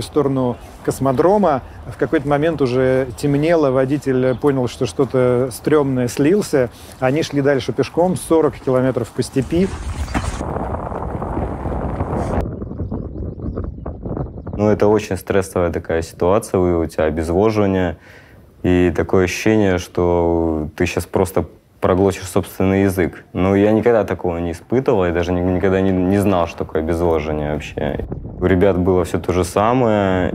в сторону космодрома. В какой-то момент уже темнело, водитель понял, что что-то стрёмное, слился. Они шли дальше пешком, 40 километров по степи. Ну, это очень стрессовая такая ситуация, у тебя обезвоживание, и такое ощущение, что ты сейчас просто проглотишь собственный язык. Ну, я никогда такого не испытывал, и даже никогда не знал, что такое обезвоживание вообще. У ребят было все то же самое.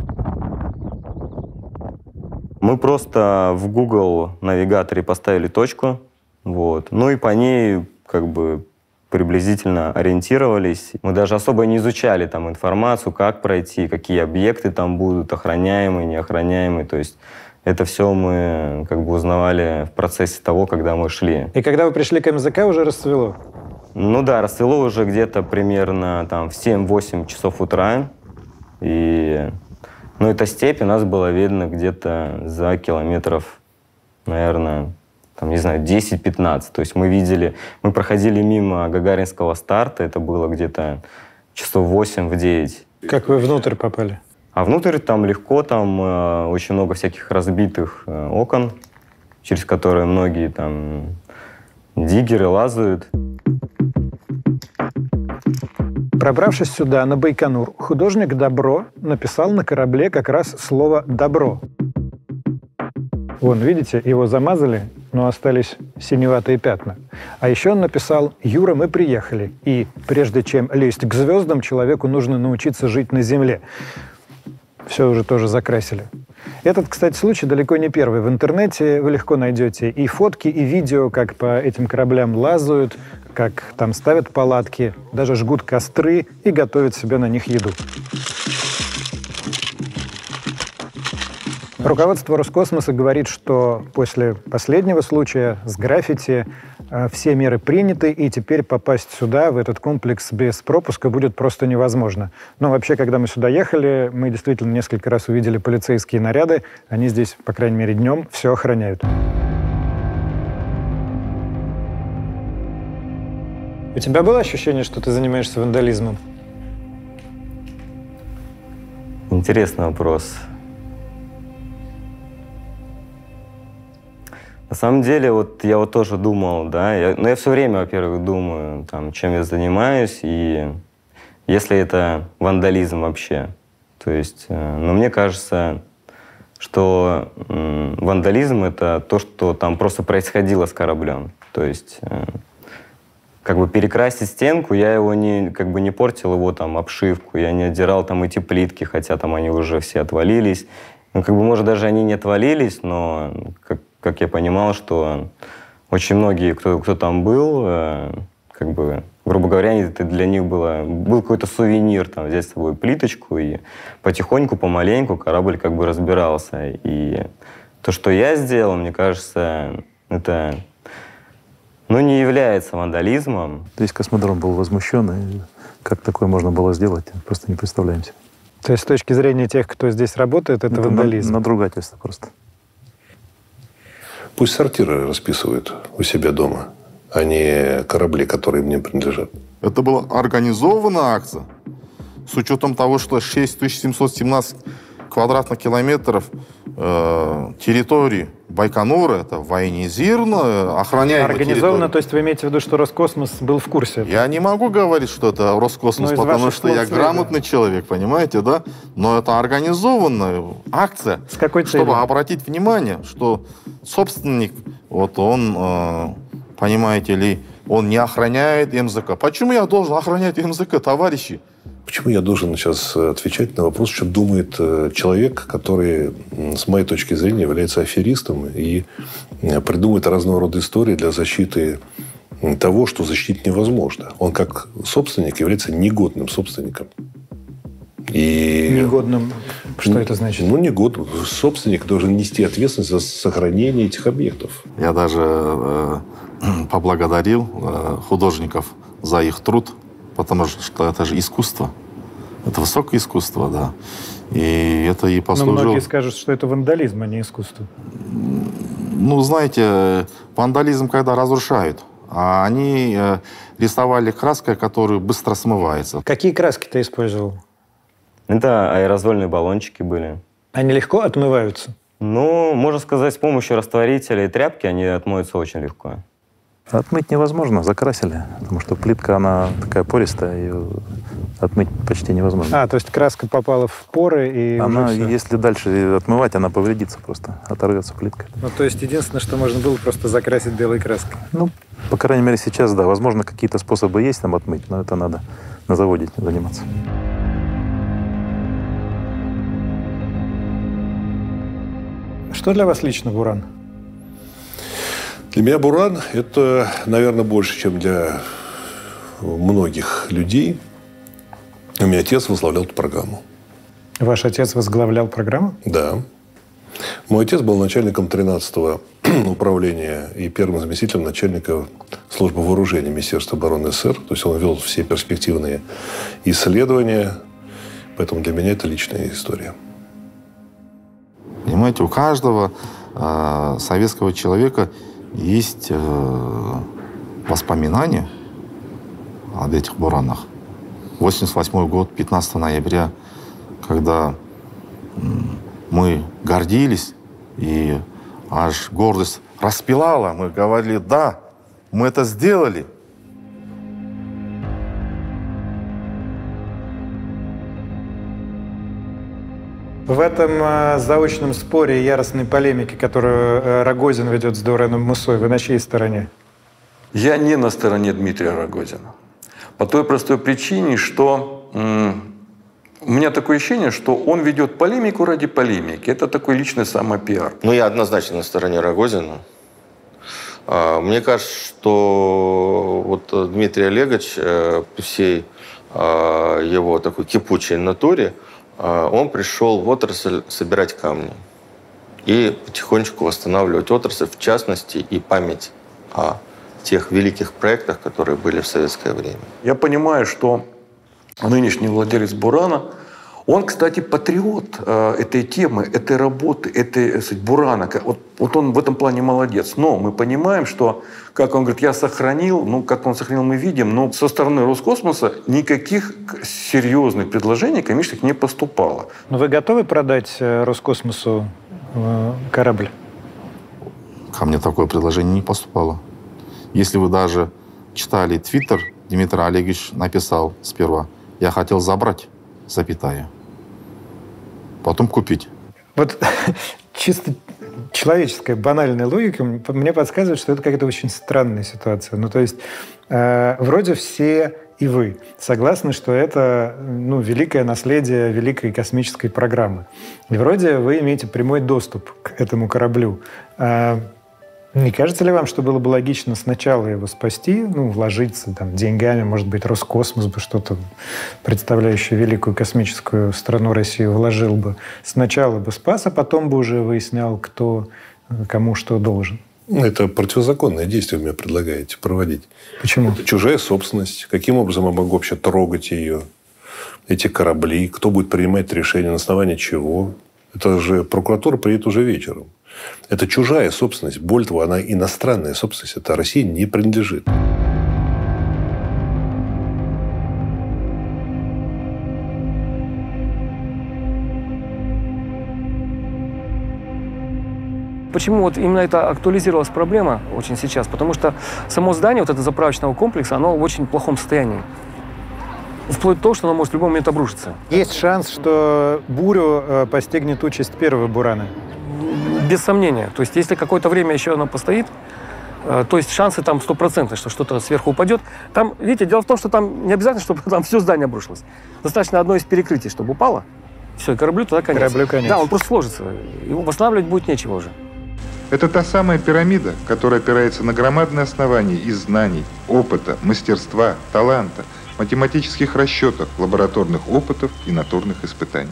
Мы просто в Google навигаторе поставили точку, вот, ну и по ней как бы приблизительно ориентировались. Мы даже особо не изучали там информацию, как пройти, какие объекты там будут, охраняемые, неохраняемые. То есть это все мы как бы узнавали в процессе того, когда мы шли. И когда вы пришли к МЗК, уже расцвело? Ну да, расцвело уже где-то примерно там в 7-8 часов утра. И, ну, эта степь у нас была видно где-то за километров, наверное, там, не знаю, 10-15. То есть мы проходили мимо Гагаринского старта, это было где-то часов 8 в 9. Как вы внутрь попали? А внутрь там легко, там очень много всяких разбитых окон, через которые многие там диггеры лазают. Пробравшись сюда, на Байконур, художник Добро написал на корабле как раз слово «добро». Вон, видите, его замазали, но остались синеватые пятна. А еще он написал «Юра, мы приехали». И прежде чем лезть к звездам, человеку нужно научиться жить на Земле. Все уже тоже закрасили. Этот, кстати, случай далеко не первый. В интернете вы легко найдете и фотки, и видео, как по этим кораблям лазают, как там ставят палатки, даже жгут костры и готовят себе на них еду. Руководство Роскосмоса говорит, что после последнего случая с граффити все меры приняты, и теперь попасть сюда, в этот комплекс, без пропуска будет просто невозможно. Но вообще, когда мы сюда ехали, мы действительно несколько раз увидели полицейские наряды. Они здесь, по крайней мере, днем все охраняют. У тебя было ощущение, что ты занимаешься вандализмом? Интересный вопрос. На самом деле, вот я вот тоже думал, да, но я все время, во-первых, думаю, там, чем я занимаюсь, и если это вандализм вообще. То есть, но мне кажется, что вандализм — это то, что там просто происходило с кораблем. То есть, как бы перекрасить стенку, я его не, как бы не портил его там обшивку, я не отдирал там эти плитки, хотя там они уже все отвалились. Ну, как бы, может, даже они не отвалились, но как я понимал, что очень многие, кто там был, как бы, грубо говоря, это для них был какой-то сувенир, там, взять с собой плиточку, и потихоньку, помаленьку корабль как бы разбирался. И то, что я сделал, мне кажется, это, ну, не является вандализмом. Весь космодром был возмущен, и как такое можно было сделать, просто не представляем себе. То есть с точки зрения тех, кто здесь работает, это вандализм? Надругательство просто. Пусть сортиры расписывают у себя дома, а не корабли, которые мне принадлежат. Это была организованная акция. С учетом того, что 6717 квадратных километров территории Байконура, это военизированно, охраняемая территория. То есть вы имеете в виду, что Роскосмос был в курсе? Я не могу говорить, что это Роскосмос, потому что я грамотный человек, понимаете, да? Но это организованная акция, чтобы обратить внимание, что собственник, вот он, понимаете ли, он не охраняет МЗК. Почему я должен охранять МЗК, товарищи? Почему я должен сейчас отвечать на вопрос, что думает человек, который, с моей точки зрения, является аферистом и придумывает разного рода истории для защиты того, что защитить невозможно. Он как собственник является негодным собственником. И... Негодным? Что это значит? Ну, негодным. Собственник должен нести ответственность за сохранение этих объектов. Я даже поблагодарил художников за их труд. Потому что это же искусство. Это высокое искусство, да. И это и послужило... Но многие скажут, что это вандализм, а не искусство. Ну, знаете, вандализм, когда разрушают. А они рисовали краской, которая быстро смывается. Какие краски ты использовал? Это аэрозольные баллончики были. Они легко отмываются? Ну, можно сказать, с помощью растворителя и тряпки они отмоются очень легко. Отмыть невозможно, закрасили, потому что плитка, она такая пористая, ее отмыть почти невозможно. А, то есть краска попала в поры и... Она, если дальше отмывать, она повредится просто, оторвется плитка. Ну, то есть единственное, что можно было, просто закрасить белой краской? Ну, по крайней мере, сейчас, да. Возможно, какие-то способы есть там отмыть, но это надо на заводе заниматься. Что для вас лично Буран? Для меня Буран – это, наверное, больше, чем для многих людей. У меня отец возглавлял эту программу. Ваш отец возглавлял программу? Да. Мой отец был начальником 13-го управления и первым заместителем начальника службы вооружения Министерства обороны СССР. То есть он вел все перспективные исследования. Поэтому для меня это личная история. Понимаете, у каждого советского человека есть воспоминания об этих буранах. 1988 год, 15 ноября, когда мы гордились, и аж гордость распилала. Мы говорили: да, мы это сделали. В этом заочном споре и яростной полемике, которую Рогозин ведет с Дауреном Мусой, вы на чьей стороне? Я не на стороне Дмитрия Рогозина. По той простой причине, что у меня такое ощущение, что он ведет полемику ради полемики. Это такой личный самопиар. Ну, я однозначно на стороне Рогозина. Мне кажется, что вот Дмитрий Олегович, при всей его такой кипучей натуре, он пришел в отрасль собирать камни и потихонечку восстанавливать отрасль, в частности, и память о тех великих проектах, которые были в советское время. Я понимаю, что нынешний владелец «Бурана», он, кстати, патриот этой темы, этой работы, этой «Бурана». Вот он в этом плане молодец. Но мы понимаем, что, как он говорит, я сохранил, ну, как он сохранил, мы видим, но со стороны Роскосмоса никаких серьезных предложений коммерческих не поступало. Но вы готовы продать Роскосмосу корабль? Ко мне такое предложение не поступало. Если вы даже читали твиттер, Дмитрий Олегович написал сперва: я хотел забрать, запятая, потом купить. Вот чисто человеческая, банальная логика мне подсказывает, что это какая-то очень странная ситуация. Ну, то есть, вроде все и вы согласны, что это, ну, великое наследие великой космической программы. И вроде вы имеете прямой доступ к этому кораблю. Не кажется ли вам, что было бы логично сначала его спасти, ну, вложиться там деньгами, может быть, Роскосмос бы что-то, представляющее великую космическую страну Россию, вложил бы. Сначала бы спас, а потом бы уже выяснял, кто кому что должен. Это противозаконное действие вы мне предлагаете проводить. Почему? Это чужая собственность. Каким образом я могу вообще трогать ее? Эти корабли? Кто будет принимать решение? На основании чего? Это же прокуратура приедет уже вечером. Это чужая собственность. Более того, она иностранная собственность. Это России не принадлежит. Почему вот именно это актуализировалась проблема очень сейчас? Потому что само здание вот этого заправочного комплекса, оно в очень плохом состоянии. Вплоть до того, что она может в любой момент обрушиться. Есть шанс, что бурю постигнет участь первого «Бурана»? Без сомнения. То есть, если какое-то время еще она постоит, то есть шансы там стопроцентные, что что-то сверху упадет. Там, видите, дело в том, что там не обязательно, чтобы там все здание обрушилось. Достаточно одно из перекрытий, чтобы упало. Все, и кораблю тогда конец. Кораблю конец. Да, он просто сложится. Его восстанавливать будет нечего уже. Это та самая пирамида, которая опирается на громадное основание из знаний, опыта, мастерства, таланта, математических расчетов, лабораторных опытов и натурных испытаний.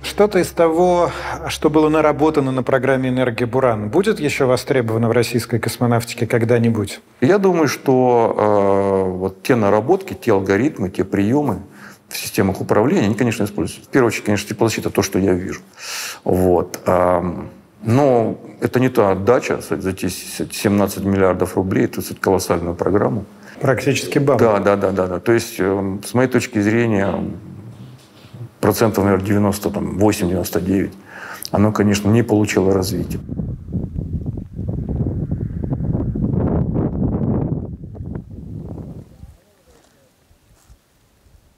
Что-то из того, что было наработано на программе «Энергия Буран», будет еще востребовано в российской космонавтике когда-нибудь? Я думаю, что вот те наработки, те алгоритмы, те приемы в системах управления, они, конечно, используются. В первую очередь, конечно, теплозащита, то, что я вижу. Вот. Но это не та отдача, за эти 17 миллиардов рублей, это колоссальную программу. Практически баба. Да. То есть, с моей точки зрения, процентов, наверное, 98-99, оно, конечно, не получило развития.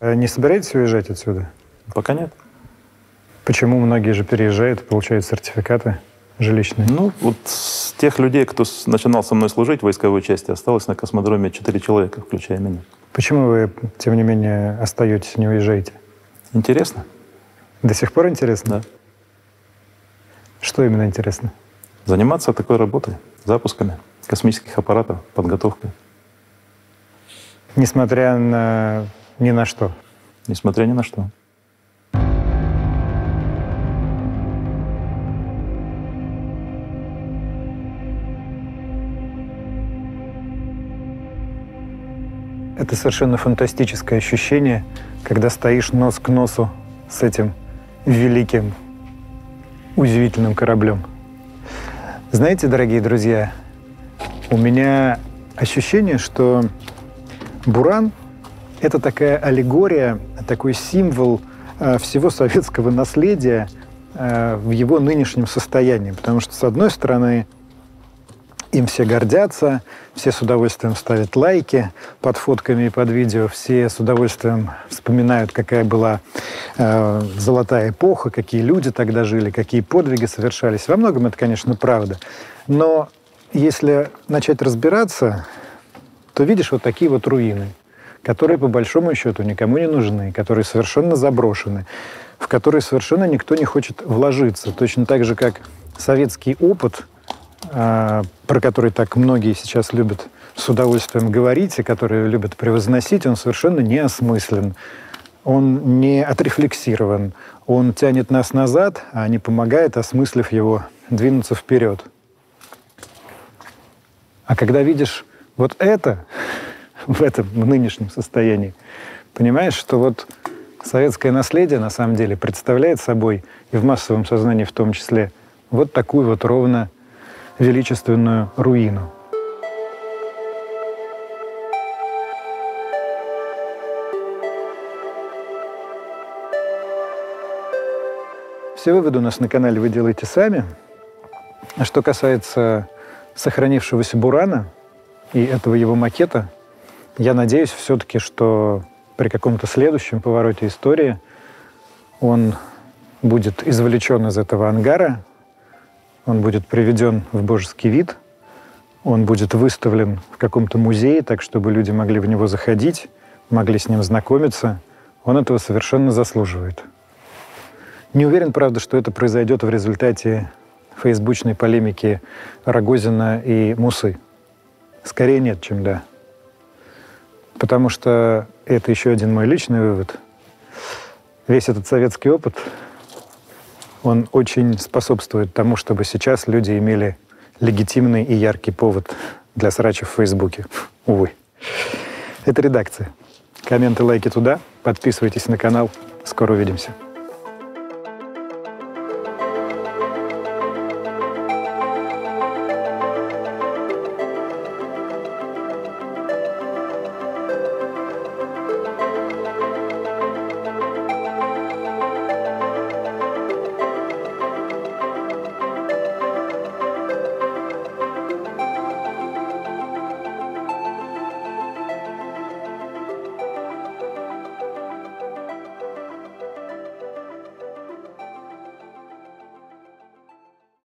Не собираетесь уезжать отсюда? Пока нет. Почему? Многие же переезжают, получают сертификаты жилищные. Ну, вот с тех людей, кто начинал со мной служить в войсковой части, осталось на космодроме 4 человека, включая меня. Почему вы, тем не менее, остаетесь, не уезжаете? Интересно. До сих пор интересно? Да. Что именно интересно? Заниматься такой работой, запусками космических аппаратов, подготовкой. Несмотря на... ни на что? Несмотря ни на что. Это совершенно фантастическое ощущение, когда стоишь нос к носу с этим великим, удивительным кораблем. Знаете, дорогие друзья, у меня ощущение, что «Буран» Это такая аллегория, такой символ всего советского наследия в его нынешнем состоянии. Потому что, с одной стороны, им все гордятся, все с удовольствием ставят лайки под фотками и под видео, все с удовольствием вспоминают, какая была золотая эпоха, какие люди тогда жили, какие подвиги совершались. Во многом это, конечно, правда. Но если начать разбираться, то видишь вот такие вот руины, которые, по большому счету, никому не нужны, которые совершенно заброшены, в которые совершенно никто не хочет вложиться. Точно так же, как советский опыт, про который так многие сейчас любят с удовольствием говорить и который любят превозносить, он совершенно не осмыслен, он не отрефлексирован, он тянет нас назад, а не помогает, осмыслив его, двинуться вперед. А когда видишь вот это в этом нынешнем состоянии, понимаешь, что вот советское наследие на самом деле представляет собой, и в массовом сознании в том числе, вот такую вот ровно величественную руину. Все выводы у нас на канале вы делаете сами. А что касается сохранившегося Бурана и этого его макета, я надеюсь все-таки, что при каком-то следующем повороте истории он будет извлечен из этого ангара, он будет приведен в божеский вид, он будет выставлен в каком-то музее, так, чтобы люди могли в него заходить, могли с ним знакомиться. Он этого совершенно заслуживает. Не уверен, правда, что это произойдет в результате фейсбучной полемики Рогозина и Мусы. Скорее нет, чем да. Потому что, это еще один мой личный вывод, весь этот советский опыт, он очень способствует тому, чтобы сейчас люди имели легитимный и яркий повод для срача в Фейсбуке. Увы. Это редакция. Комменты, лайки туда. Подписывайтесь на канал. Скоро увидимся.